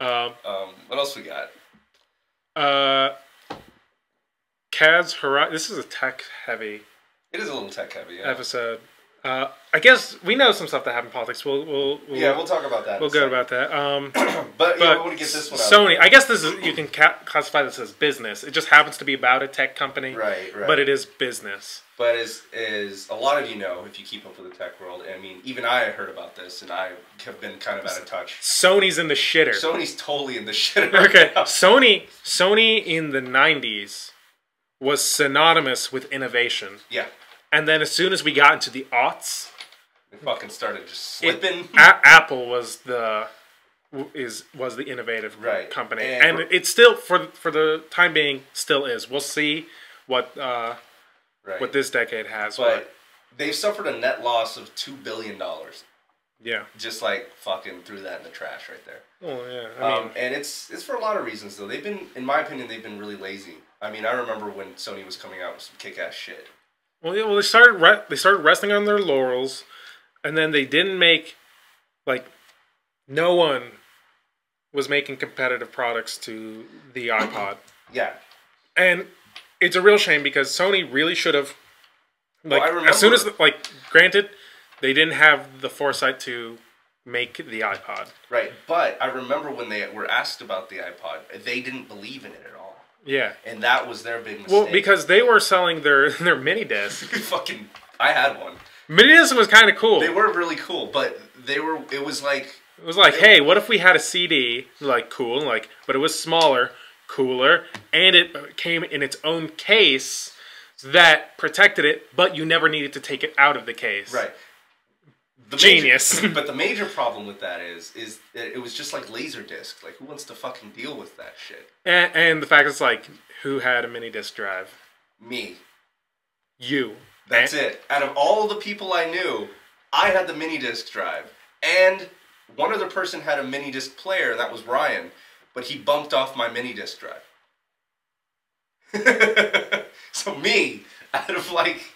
Um, um, what else we got? Uh, Kaz Horizon. This is a tech heavy. It is a little tech heavy. Yeah. Episode. Uh, I guess we know some stuff that happened in politics. We'll, we'll, we'll yeah, we'll talk about that. We'll go about that. Um, but, but yeah, we want to get this one out. Sony. I guess this is you can ca- classify this as business. It just happens to be about a tech company, right? Right. But it is business. But as as a lot of you know, if you keep up with the tech world, I mean, even I heard about this, and I have been kind of out of touch. Sony's in the shitter. Sony's totally in the shitter. Right okay, now. Sony. Sony in the nineties was synonymous with innovation. Yeah. And then as soon as we got into the aughts, they fucking started just slipping. It, a- Apple was the is was the innovative right. company, and, and it's still for for the time being still is. We'll see what uh, right. what this decade has. But, but they've suffered a net loss of two billion dollars. Yeah, just like fucking threw that in the trash right there. Oh yeah, I mean, um, and it's it's for a lot of reasons though. They've been, in my opinion, they've been really lazy. I mean, I remember when Sony was coming out with some kick-ass shit. Well, yeah, well, they started re- they started resting on their laurels, and then they didn't make, like, no one was making competitive products to the iPod. Yeah, and it's a real shame because Sony really should have, like, well, I remember, as soon as the, like, granted, they didn't have the foresight to make the iPod. Right, but I remember when they were asked about the iPod, they didn't believe in it at all. Yeah, and that was their big mistake. Well, because they were selling their their mini disc. Fucking, I had one. Mini disc was kind of cool. They were really cool, but they were. It was like it was like, hey, what if we had a C D? Like, cool, like, but it was smaller, cooler, and it came in its own case that protected it, but you never needed to take it out of the case. Right. The Genius. Major, but the major problem with that is, is it was just like Laserdisc. Like, who wants to fucking deal with that shit? And, and the fact is, like, who had a mini disc drive? Me. You. That's and- it. Out of all the people I knew, I had the mini disc drive. And one other person had a mini disc player, and that was Ryan. But he bumped off my mini disc drive. So me, out of, like...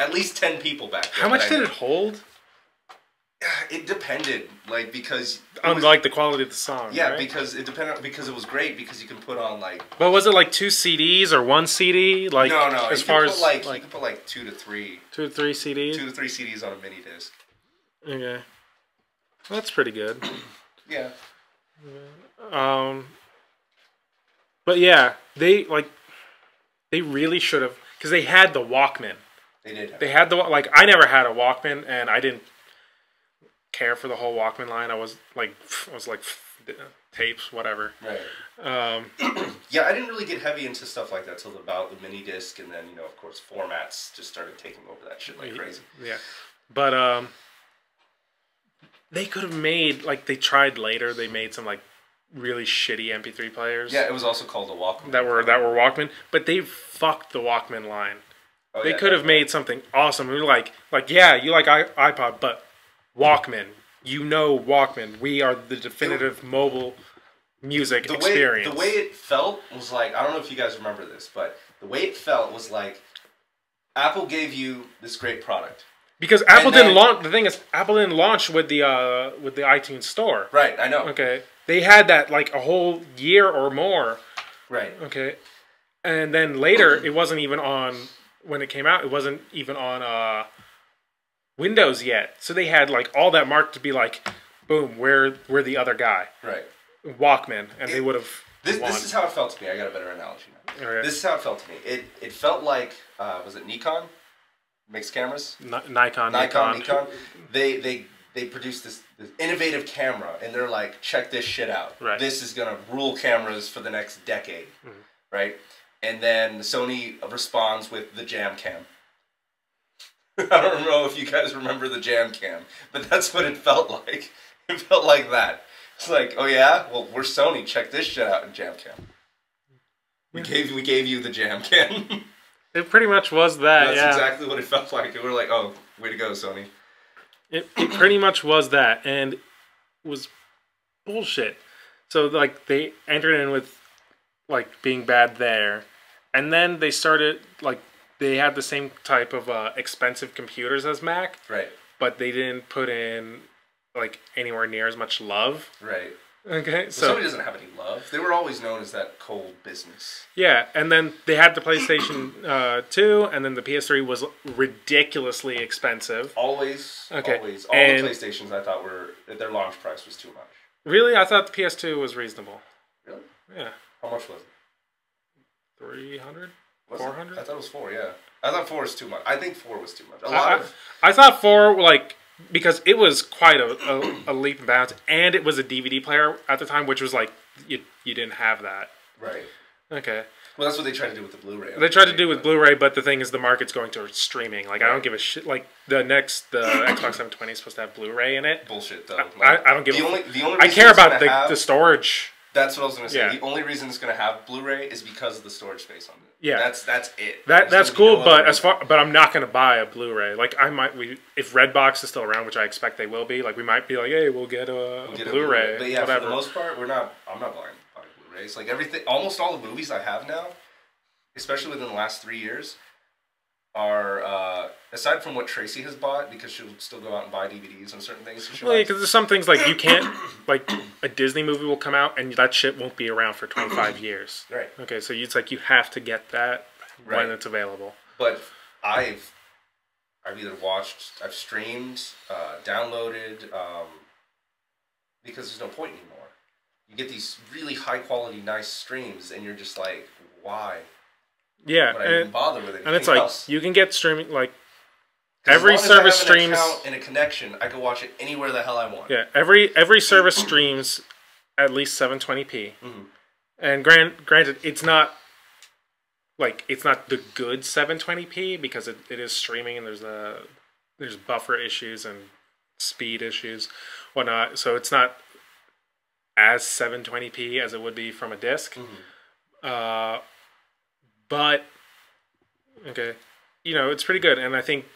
at least ten people back then. How much did it hold? It depended, like, because... on, like, the quality of the song, yeah, right? Because it depended, because it was great, because you can put on, like... but was it, like, two C Ds or one C D? Like, no, no, as far as, like, like... you could put, like, two to three. Two to three C Ds? Two to three C Ds on a mini disc. Okay. Well, that's pretty good. Yeah. Um. But, yeah, they, like, they really should have... because they had the Walkman. They did. They had the like. I never had a Walkman, and I didn't care for the whole Walkman line. I was like, I was like, tapes, whatever. Right. Um, yeah, I didn't really get heavy into stuff like that till about the mini disc, and then you know, of course, formats just started taking over that shit like crazy. Yeah, but um, they could have made like they tried later. They made some like really shitty M P three players. Yeah, it was also called a Walkman. That were that were Walkman, but they fucked the Walkman line. Oh, they yeah, could have made right. something awesome. We were like, like, yeah, you like iPod, but Walkman. You know Walkman. We are the definitive mobile music the experience. Way, the way it felt was like, I don't know if you guys remember this, but the way it felt was like, Apple gave you this great product. Because Apple then, didn't launch, the thing is, Apple didn't launch with the, uh, with the iTunes Store. Right, I know. Okay. They had that like a whole year or more. Right. Okay. And then later, it wasn't even on... when it came out, it wasn't even on uh, Windows yet. So they had like all that mark to be like, boom, we're we're the other guy, right? Walkman, and it, they would have. This, this is how it felt to me. I got a better analogy now. Okay. This is how it felt to me. It it felt like uh, was it Nikon makes cameras? N- Nikon, Nikon, Nikon, Nikon. They they they produced this, this innovative camera, and they're like, check this shit out. Right. This is gonna rule cameras for the next decade, mm-hmm. right? And then Sony responds with the Jam Cam. I don't know if you guys remember the Jam Cam, but that's what it felt like. It felt like that. It's like, oh yeah, well we're Sony. Check this shit out in Jam Cam. We gave we gave you the Jam Cam. It pretty much was that. That's yeah. exactly what it felt like. We were like, oh, way to go, Sony. It it pretty much was that, and it was bullshit. So like they entered in with. Like being bad there, and then they started like they had the same type of uh, expensive computers as Mac, right? but they didn't put in like anywhere near as much love. Right. Okay. Well, so Sony doesn't have any love. They were always known as that cold business. Yeah, and then they had the PlayStation uh, two, and then the P S three was ridiculously expensive. Always. Okay. Always. All and the PlayStations I thought were their launch price was too much. Really, I thought the P S two was reasonable. Really? Yeah. How much was it? Three hundred. Four hundred? I thought it was four, yeah. I thought four was too much. I think four was too much. A lot I, of... I thought four, like, because it was quite a, a, a leap and bounds, and it was a D V D player at the time, which was like, you, you didn't have that. Right. Okay. Well, that's what they tried to do with the Blu-ray. They tried to do with Blu-ray, but the thing is the market's going to streaming. Like, right. I don't give a shit. Like, the next, the Xbox seven twenty is supposed to have Blu-ray in it. Bullshit, though. Like, I, I don't give the a only, the only I care about the, have... the storage. That's what I was going to say. Yeah. The only reason it's going to have Blu-ray is because of the storage space on it. Yeah. That's that's it. That There's that's cool, no but as far but I'm not going to buy a Blu-ray. Like I might we if Redbox is still around, which I expect they will be, like we might be like, "Hey, we'll get a, we'll a get Blu-ray." Blu but yeah, whatever. For the most part, we're not I'm not buying, buying Blu-rays. Like everything almost all the movies I have now, especially within the last three years, are uh, aside from what Tracy has bought, because she'll still go out and buy D V Ds and certain things. Well, yeah, because there's some things like you can't, like a Disney movie will come out and that shit won't be around for twenty-five years. Right. Okay, so it's like you have to get that right. when it's available. But I've, I've either watched, I've streamed, uh, downloaded, um, because there's no point anymore. You get these really high quality, nice streams, and you're just like, why? Yeah, but I didn't bother with it. And it's like else. You can get streaming like every as long service as I have an streams account and a connection. I can watch it anywhere the hell I want. Yeah, every every service streams at least seven twenty p. Mm-hmm. And grant, granted, it's not like it's not the good seven twenty p because it, it is streaming and there's a there's buffer issues and speed issues, whatnot. So it's not as seven twenty p as it would be from a disc. Mm-hmm. Uh. But okay, you know it's pretty good, and I think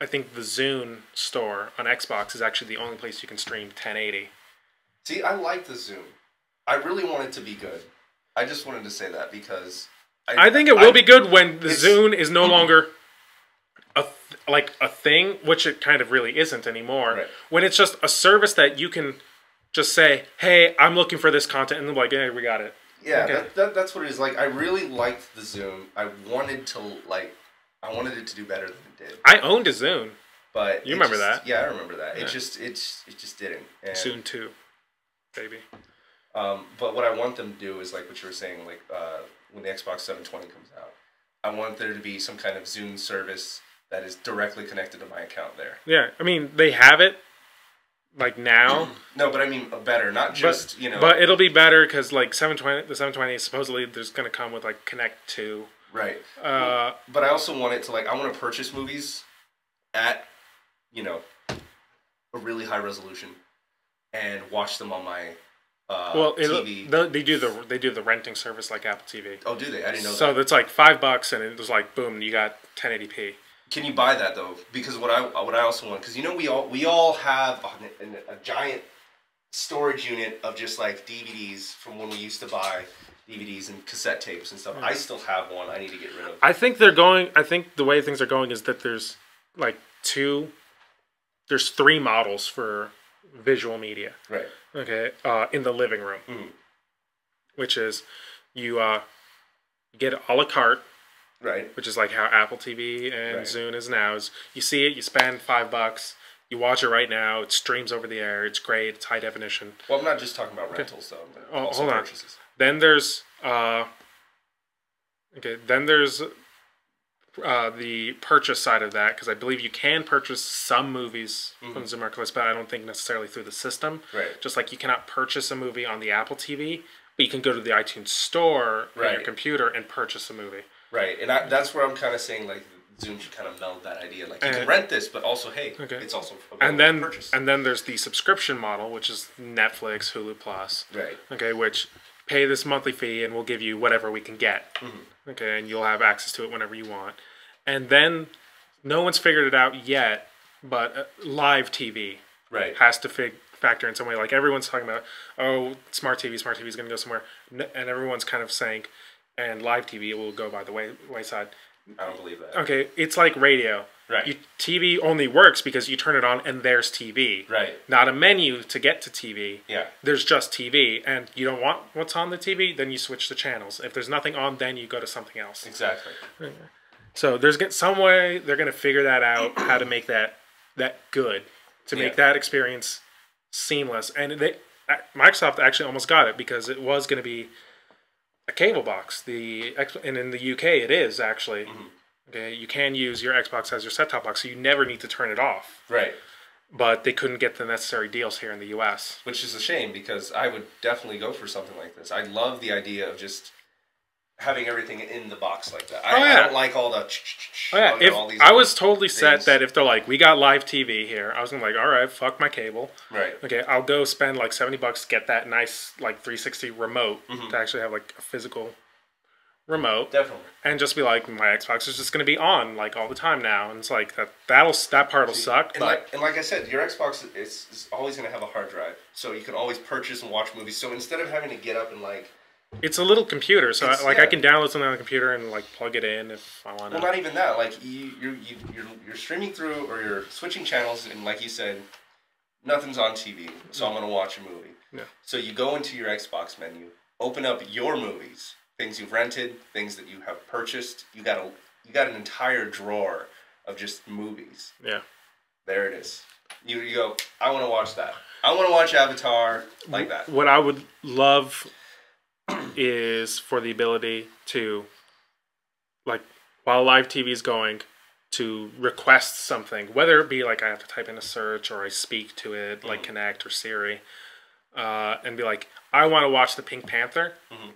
I think the Zune store on Xbox is actually the only place you can stream ten eighty. See, I like the Zune. I really want it to be good. I just wanted to say that because I, I think it will I, be good when the Zune is no longer a th like a thing, which it kind of really isn't anymore. Right. When it's just a service that you can just say, "Hey, I'm looking for this content," and they're like, "Hey, we got it." Yeah, okay. that, that, that's what it is. Like, I really liked the Zune. I wanted to, like, I wanted it to do better than it did. I owned a Zune. But you remember just, that? Yeah, I remember that. Yeah. It just, it's, it just didn't. And, Zune two, baby. Um, but what I want them to do is, like, what you were saying, like, uh, when the Xbox seven twenty comes out, I want there to be some kind of Zune service that is directly connected to my account there. Yeah, I mean, they have it. Like now, no, but I mean better, not just but, you know. But it'll be better because like seven twenty, the seven twenty supposedly there's gonna come with like Connect two, right? Uh, but I also want it to like I want to purchase movies at you know a really high resolution and watch them on my uh, well T V. They, they do the they do the renting service like Apple T V. Oh, do they? I didn't know. So that. It's like five bucks, and it was like boom, you got ten eighty p. Can you buy that though? Because what I what I also want, because you know we all we all have a, a giant storage unit of just like D V Ds from when we used to buy D V Ds and cassette tapes and stuff. Mm-hmm. I still have one. I need to get rid of. I think they're going. I think the way things are going is that there's like two, there's three models for visual media. Right. Okay. Uh, in the living room, mm-hmm. which is you uh, get a la carte. Right. Which is like how Apple T V and right. Zune is now. Is you see it, you spend five bucks, you watch it right now, it streams over the air, it's great, it's high definition. Well, I'm not just talking about rentals, okay. though. Oh, hold on. Purchases. Then there's, uh, okay, then there's uh, the purchase side of that, because I believe you can purchase some movies mm-hmm. from Zune Marketplace, but I don't think necessarily through the system. Right. Just like you cannot purchase a movie on the Apple T V, but you can go to the iTunes store right. on your computer and purchase a movie. Right, and I, that's where I'm kind of saying like Zune should kind of meld that idea. Like you and, can rent this, but also hey, okay. it's also and then purchase. And then there's the subscription model, which is Netflix, Hulu Plus. Right. Okay, which pay this monthly fee, and we'll give you whatever we can get. Mm-hmm. Okay, and you'll have access to it whenever you want. And then no one's figured it out yet, but uh, live T V right has to fig factor in some way. Like everyone's talking about, oh, smart T V, smart T V is going to go somewhere, and everyone's kind of saying. And live T V will go by the way wayside. I don't believe that. Okay, it's like radio. Right. You, T V only works because you turn it on and there's T V. Right. Not a menu to get to T V. Yeah. There's just T V, and you don't want what's on the T V, then you switch the channels. If there's nothing on, then you go to something else. Exactly. So there's some way they're going to figure that out, how to make that that good, to make yeah. that experience seamless. And they, Microsoft actually almost got it because it was going to be a cable box. The and in the U K it is actually. Mm-hmm. Okay, you can use your Xbox as your set-top box, so you never need to turn it off. Right. But they couldn't get the necessary deals here in the U S. Which is a shame, because I would definitely go for something like this. I love the idea of just having everything in the box like that. I, oh, yeah. I don't like all the... Oh, yeah. if, all these I was totally things. set that if they're like, we got live T V here, I was going to be like, all right, fuck my cable. Right. Okay, I'll go spend like seventy bucks to get that nice like three sixty remote mm-hmm. to actually have like a physical... remote, definitely, and just be like, my Xbox is just going to be on like all the time now, and it's like that that'll that part will suck. And, but... like, and like I said, your Xbox is, is always going to have a hard drive, so you can always purchase and watch movies. So instead of having to get up and like, it's a little computer, so I, like yeah. I can download something on the computer and like plug it in if I want to. Well, not even that. Like you, you're you, you're you're streaming through or you're switching channels, and like you said, nothing's on T V, so I'm going to watch a movie. Yeah. So you go into your Xbox menu, open up your movies. Things you've rented, things that you have purchased. You got a you got an entire drawer of just movies. Yeah, there it is. You, you go. I want to watch that. I want to watch Avatar like that. What I would love is for the ability to, like, while live T V is going, to request something, whether it be like I have to type in a search or I speak to it, mm-hmm. like Connect or Siri, uh, and be like, I want to watch the Pink Panther. Mm-hmm.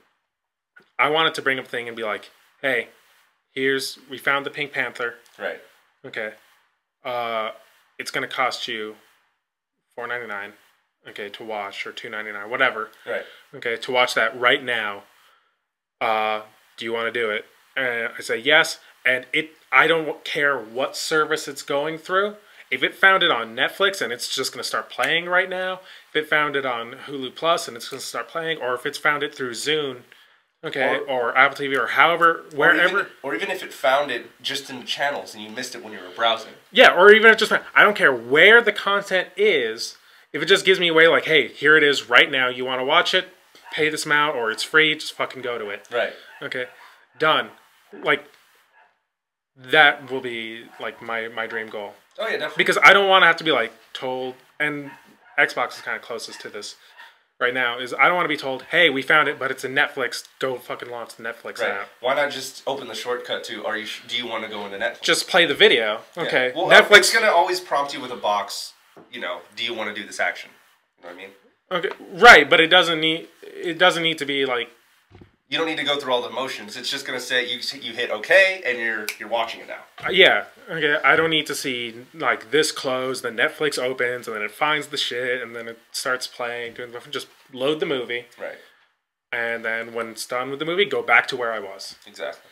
I wanted to bring up a thing and be like, hey, here's, we found the Pink Panther. Right. Okay. Uh, it's going to cost you four ninety-nine, okay, to watch, or two ninety-nine, whatever. Right. Okay, to watch that right now. Uh, do you want to do it? And I say yes, and it. I don't care what service it's going through. If it found it on Netflix and it's just going to start playing right now, if it found it on Hulu Plus and it's going to start playing, or if it's found it through Zune, okay, or, or Apple T V, or however, wherever. Or even, or even if it found it just in channels and you missed it when you were browsing. Yeah, or even if just, I don't care where the content is, if it just gives me away like, hey, here it is right now, you want to watch it, pay this amount, or it's free, just fucking go to it. Right. Okay, done. Like, that will be, like, my, my dream goal. Oh, yeah, definitely. Because I don't want to have to be, like, told, and Xbox is kind of closest to this right now, is I don't want to be told, hey, we found it, but it's a Netflix, go fucking launch the Netflix right. app. Why not just open the shortcut to, are you, do you want to go into Netflix? Just play the video. Okay. Yeah. Well, Netflix... it's going to always prompt you with a box, you know, do you want to do this action? You know what I mean? Okay, right, but it doesn't need, it doesn't need to be like... You don't need to go through all the motions. It's just going to say, you you hit okay, and you're you're watching it now. Uh, yeah. Okay, I don't need to see, like, this close, then Netflix opens, and then it finds the shit, and then it starts playing. Doing Just load the movie. Right. And then when it's done with the movie, go back to where I was. Exactly.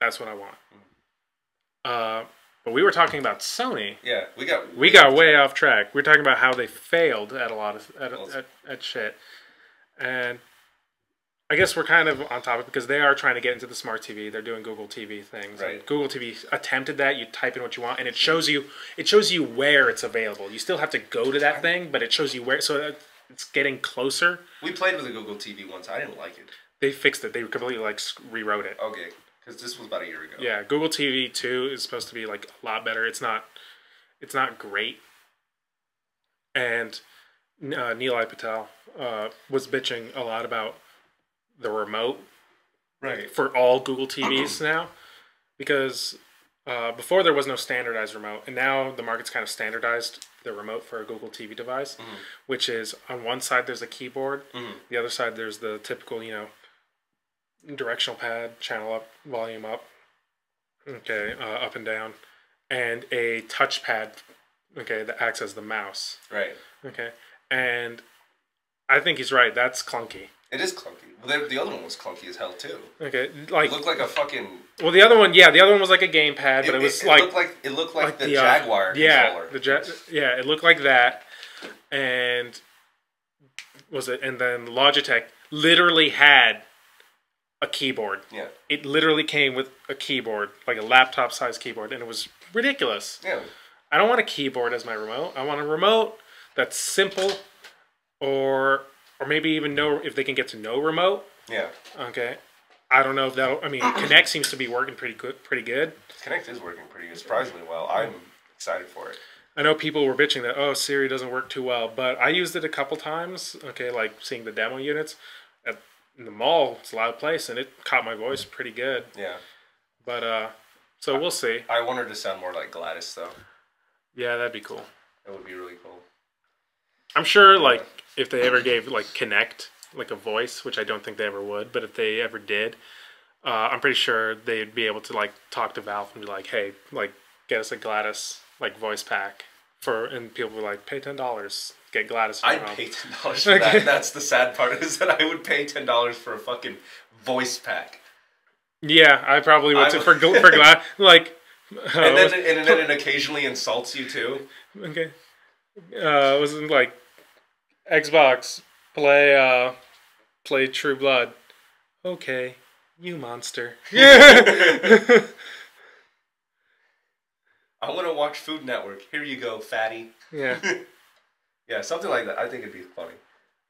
That's what I want. Mm-hmm. Uh, but we were talking about Sony. Yeah, we got... We, we got way off track. We were talking about how they failed at a lot of... at, well, at, at shit. And... I guess we're kind of on topic because they are trying to get into the smart T V. They're doing Google T V things. Right. And Google T V attempted that. You type in what you want, and it shows you. It shows you where it's available. You still have to go to that thing, but it shows you where. So it's getting closer. We played with a Google T V once. I didn't like it. They fixed it. They completely like rewrote it. Okay, because this was about a year ago. Yeah, Google T V two is supposed to be like a lot better. It's not. It's not great. And uh, Neelai Patel uh, was bitching a lot about the remote, right, for all Google T Vs now, because uh, before there was no standardized remote, and now the market's kind of standardized the remote for a Google T V device, mm-hmm. which is on one side there's a keyboard, mm-hmm. the other side there's the typical, you know, directional pad, channel up, volume up, okay, uh, up and down, and a touchpad, okay, that acts as the mouse, right, okay, and I think he's right. That's clunky. It is clunky. Well, the other one was clunky as hell too. Okay, like it looked like a fucking. Well, the other one, yeah, the other one was like a gamepad, but it, it was it, it like, looked like it looked like, like the, the Jaguar uh, yeah, controller. The ja yeah, it looked like that, and was it? And then Logitech literally had a keyboard. Yeah. It literally came with a keyboard, like a laptop-sized keyboard, and it was ridiculous. Yeah. I don't want a keyboard as my remote. I want a remote that's simple, or or maybe even no, if they can get to no remote. Yeah. Okay. I don't know if that. I mean, Kinect seems to be working pretty good. Pretty good. Kinect is working pretty good, surprisingly well. I'm excited for it. I know people were bitching that, oh, Siri doesn't work too well, but I used it a couple times. Okay, like seeing the demo units at in the mall. It's a loud place, and it caught my voice pretty good. Yeah. But uh, so I, we'll see. I want her to sound more like Gladys, though. Yeah, that'd be cool. That would be really cool. I'm sure, like, if they ever gave, like, Kinect, like, a voice, which I don't think they ever would, but if they ever did, uh, I'm pretty sure they'd be able to, like, talk to Valve and be like, hey, like, get us a Gladys, like, voice pack. for And people would be like, pay ten dollars, get Gladys. I'd pay ten dollars for that. That's the sad part, is that I would pay ten dollars for a fucking voice pack. Yeah, I probably would, too, for, for Gladys. Like... Uh, and then was, and then it occasionally insults you too. Okay. Uh, it was like Xbox play uh, play True Blood. Okay, you monster. Yeah. I want to watch Food Network. Here you go, fatty. Yeah. Yeah, something like that. I think it'd be funny.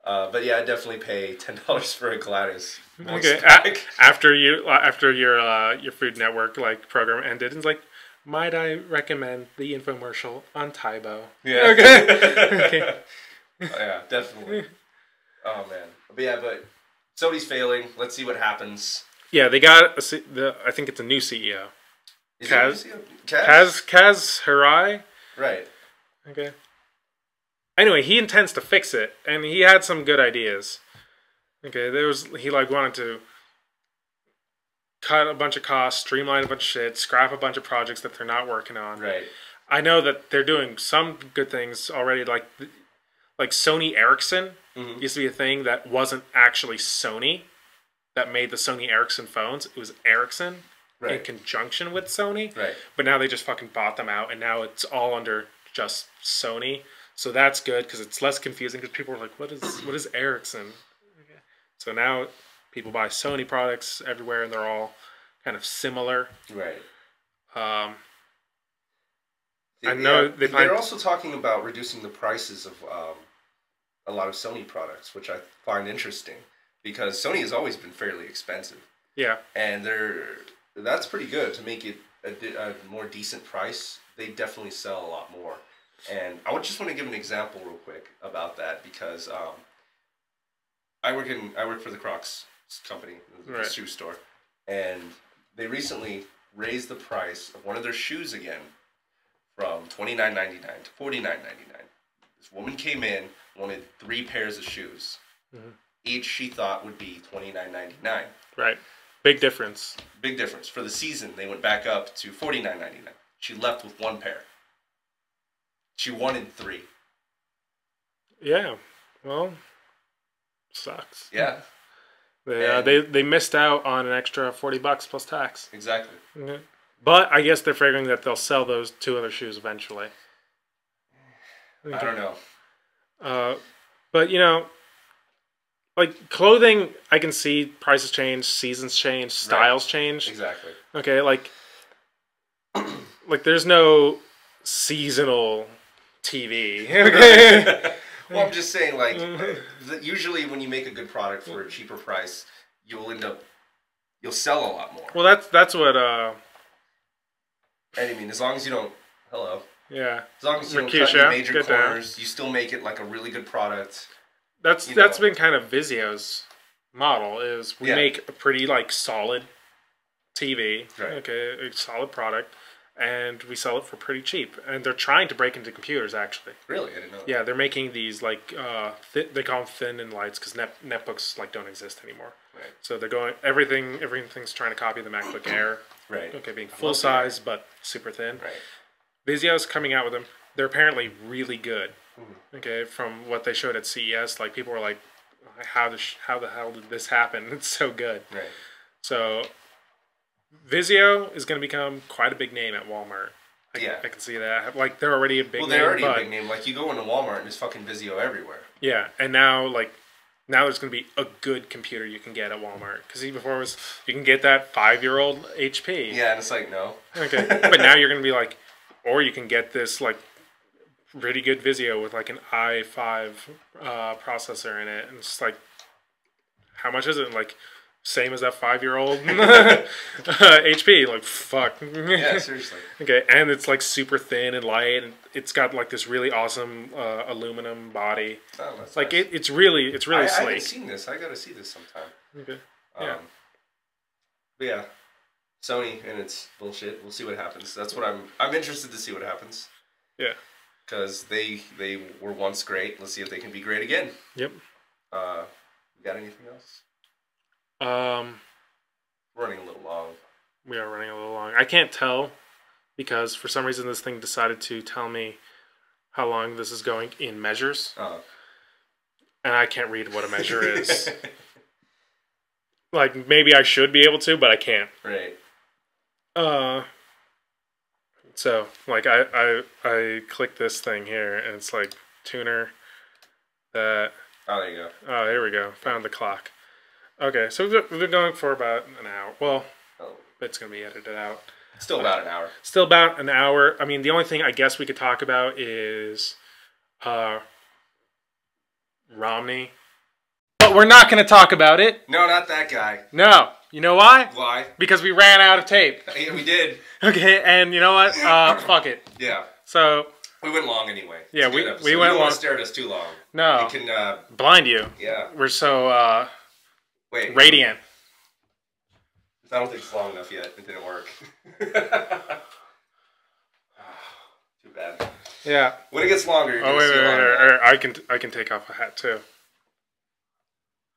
Uh, but yeah, I'd definitely pay ten dollars for a Gladys. Okay. A after you, after your uh, your Food Network like program ended, it's like, might I recommend the infomercial on Taibo? Yeah. Okay. Okay. Oh, yeah, definitely. Oh man. But yeah, but Sony's failing. Let's see what happens. Yeah, they got a C the. I think it's a new C E O. Is Kaz, it a new C E O? Kaz. Kaz. Kaz Hirai. Right. Okay. Anyway, he intends to fix it, and he had some good ideas. Okay, there was he like wanted to cut a bunch of costs, streamline a bunch of shit, scrap a bunch of projects that they're not working on. Right. I know that they're doing some good things already, like like Sony Ericsson mm-hmm. used to be a thing that wasn't actually Sony that made the Sony Ericsson phones. It was Ericsson right. in conjunction with Sony. Right. But now they just fucking bought them out, and now it's all under just Sony. So that's good because it's less confusing because people are like, what is what is Ericsson? Okay. So now people buy Sony products everywhere and they're all kind of similar. Right. Um, they, I know they, they they're find... also talking about reducing the prices of um, a lot of Sony products, which I find interesting because Sony has always been fairly expensive. Yeah. And they're that's pretty good to make it a, a more decent price. They definitely sell a lot more. And I would just want to give an example real quick about that because um, I work in I work for the Crocs company, the right. shoe store, and they recently raised the price of one of their shoes again from twenty-nine ninety-nine to forty-nine ninety-nine. This woman came in, wanted three pairs of shoes, mm-hmm. each she thought would be twenty-nine ninety-nine. Right, big difference. Big difference. For the season, they went back up to forty-nine ninety-nine. She left with one pair. She wanted three. Yeah, well, sucks. Yeah, they uh, they they missed out on an extra forty bucks plus tax. Exactly. Mm-hmm. But I guess they're figuring that they'll sell those two other shoes eventually. Okay. I don't know. Uh, but you know, like clothing, I can see prices change, seasons change, styles right. change. Exactly. Okay, like, like there's no seasonal T V. Okay. Well, I'm just saying, like, usually when you make a good product for a cheaper price, you'll end up, you'll sell a lot more. Well, that's that's what. Uh... And I mean, as long as you don't, hello. Yeah. As long as you Rikisha, don't cut any major corners, down. You still make it like a really good product. That's that's know. been kind of Vizio's model. Is we yeah. make a pretty like solid T V, right. okay, a solid product. And we sell it for pretty cheap. And they're trying to break into computers, actually. Really? I didn't know that. Yeah, they're making these, like, uh, th they call them thin and lights, because net netbooks, like, don't exist anymore. Right. So they're going, everything, everything's trying to copy the MacBook Air. Right. Okay, being full size, but super thin. Right. Vizio's coming out with them. They're apparently really good. Mm-hmm. Okay, from what they showed at C E S, like, people were like, how the, sh how the hell did this happen? It's so good. Right. So... Vizio is going to become quite a big name at Walmart. I, yeah. I can see that. Like, they're already a big name. Well, they're name, already but... a big name. Like, you go into Walmart and there's fucking Vizio everywhere. Yeah, and now, like, Now there's going to be a good computer you can get at Walmart. Because even before it was, you can get that five-year-old H P. Yeah, and it's like, no. Okay, but now you're going to be like, or you can get this, like, pretty good Vizio with, like, an i five uh, processor in it. And it's just like, how much is it? Like, same as that five-year-old uh, H P. Like, fuck. Yeah, seriously. Okay, and it's, like, super thin and light. And it's got, like, this really awesome uh, aluminum body. Oh, that's like, nice. it, it's really, it's really I, sleek. I haven't seen this. I gotta see this sometime. Okay. Um, yeah. But, yeah. Sony and its bullshit. We'll see what happens. That's what I'm... I'm interested to see what happens. Yeah. Because they, they were once great. Let's see if they can be great again. Yep. Uh, you got anything else? Um, running a little long. We are running a little long. I can't tell because for some reason this thing decided to tell me how long this is going in measures. Uh-huh. And I can't read what a measure is. Like, maybe I should be able to, but I can't. Right. Uh, so, like, I, I, I click this thing here, and it's like, tuner, that... Oh, there you go. Oh, here we go. Found the clock. Okay, so we're going for about an hour. Well, oh. It's going to be edited out. Still about an hour. Still about an hour. I mean, the only thing I guess we could talk about is uh, Romney. But we're not going to talk about it. No, not that guy. No. You know why? Why? Because we ran out of tape. Yeah, we did. Okay, and you know what? Uh, fuck it. Yeah. So... We went long anyway. Yeah, it's we, we so went long. You don't want to stare at us too long. No. It can... Uh, blind you. Yeah. We're so... Uh, Wait. Radiant. I don't think it's long enough yet. It didn't work. Too bad. Yeah. When it gets longer, you're oh, wait, see wait, wait, wait, wait. I can I can take off a hat too.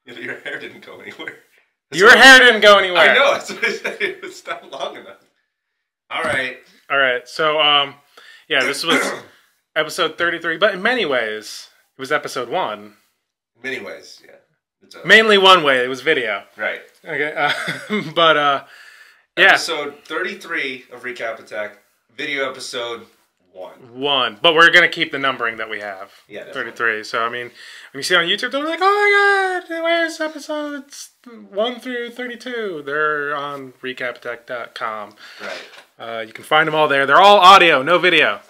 Yeah, your hair didn't go anywhere. That's your hair didn't go anywhere. I know. That's what I said. It's not long enough. All right. All right. So, um, yeah, this was episode thirty-three, but in many ways, it was episode one. In many ways, yeah. Mainly one way. It was video. Right. Okay. Uh, but, uh, yeah. Episode thirty-three of Recap Attack. Video episode one. One. But we're going to keep the numbering that we have. Yeah, definitely. thirty-three. So, I mean, when you see it on YouTube, they're like, oh my god, where's episodes one through thirty-two? They're on recap attack dot com. Right. Uh, you can find them all there. They're all audio, no video.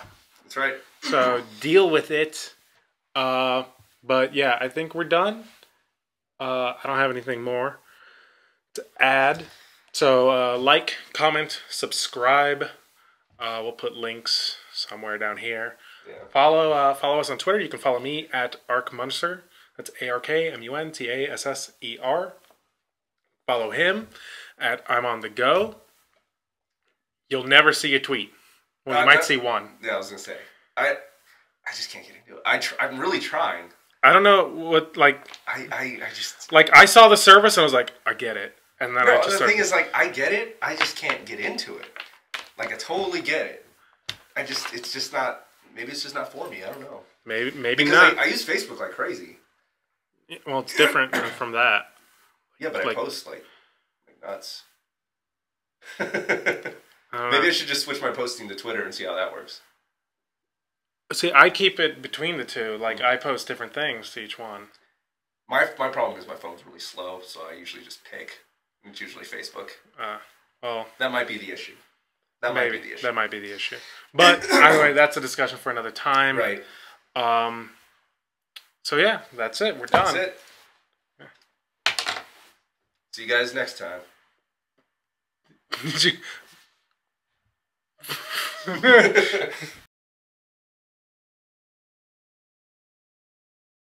That's right. So, deal with it. Uh, but, yeah, I think we're done. Uh, I don't have anything more to add. So, uh, like, comment, subscribe. Uh, we'll put links somewhere down here. Yeah. Follow uh, follow us on Twitter. You can follow me at ArkMunster. That's A R K M U N T A S S E R. Follow him at I'm on the go. You'll never see a tweet. Well, you uh, might that, see one. Yeah, I was going to say. I I just can't get into it. I tr I'm really trying. I don't know what, like... I, I, I just... Like, I saw the service and I was like, I get it. And then no, I just... the started... thing is, like, I get it. I just can't get into it. Like, I totally get it. I just... It's just not... Maybe it's just not for me. I don't know. Maybe maybe because not. I, I use Facebook like crazy. Well, it's different from that. Yeah, but like, I post, like, like nuts. I maybe I should just switch my posting to Twitter and see how that works. See, I keep it between the two. Like, I post different things to each one. My my problem is my phone's really slow, so I usually just pick. It's usually Facebook. Uh, well, that might be the issue. That maybe, might be the issue. That might be the issue. But anyway, that's a discussion for another time. Right. Um. So yeah, that's it. We're that's done. That's it. Yeah. See you guys next time. Did you...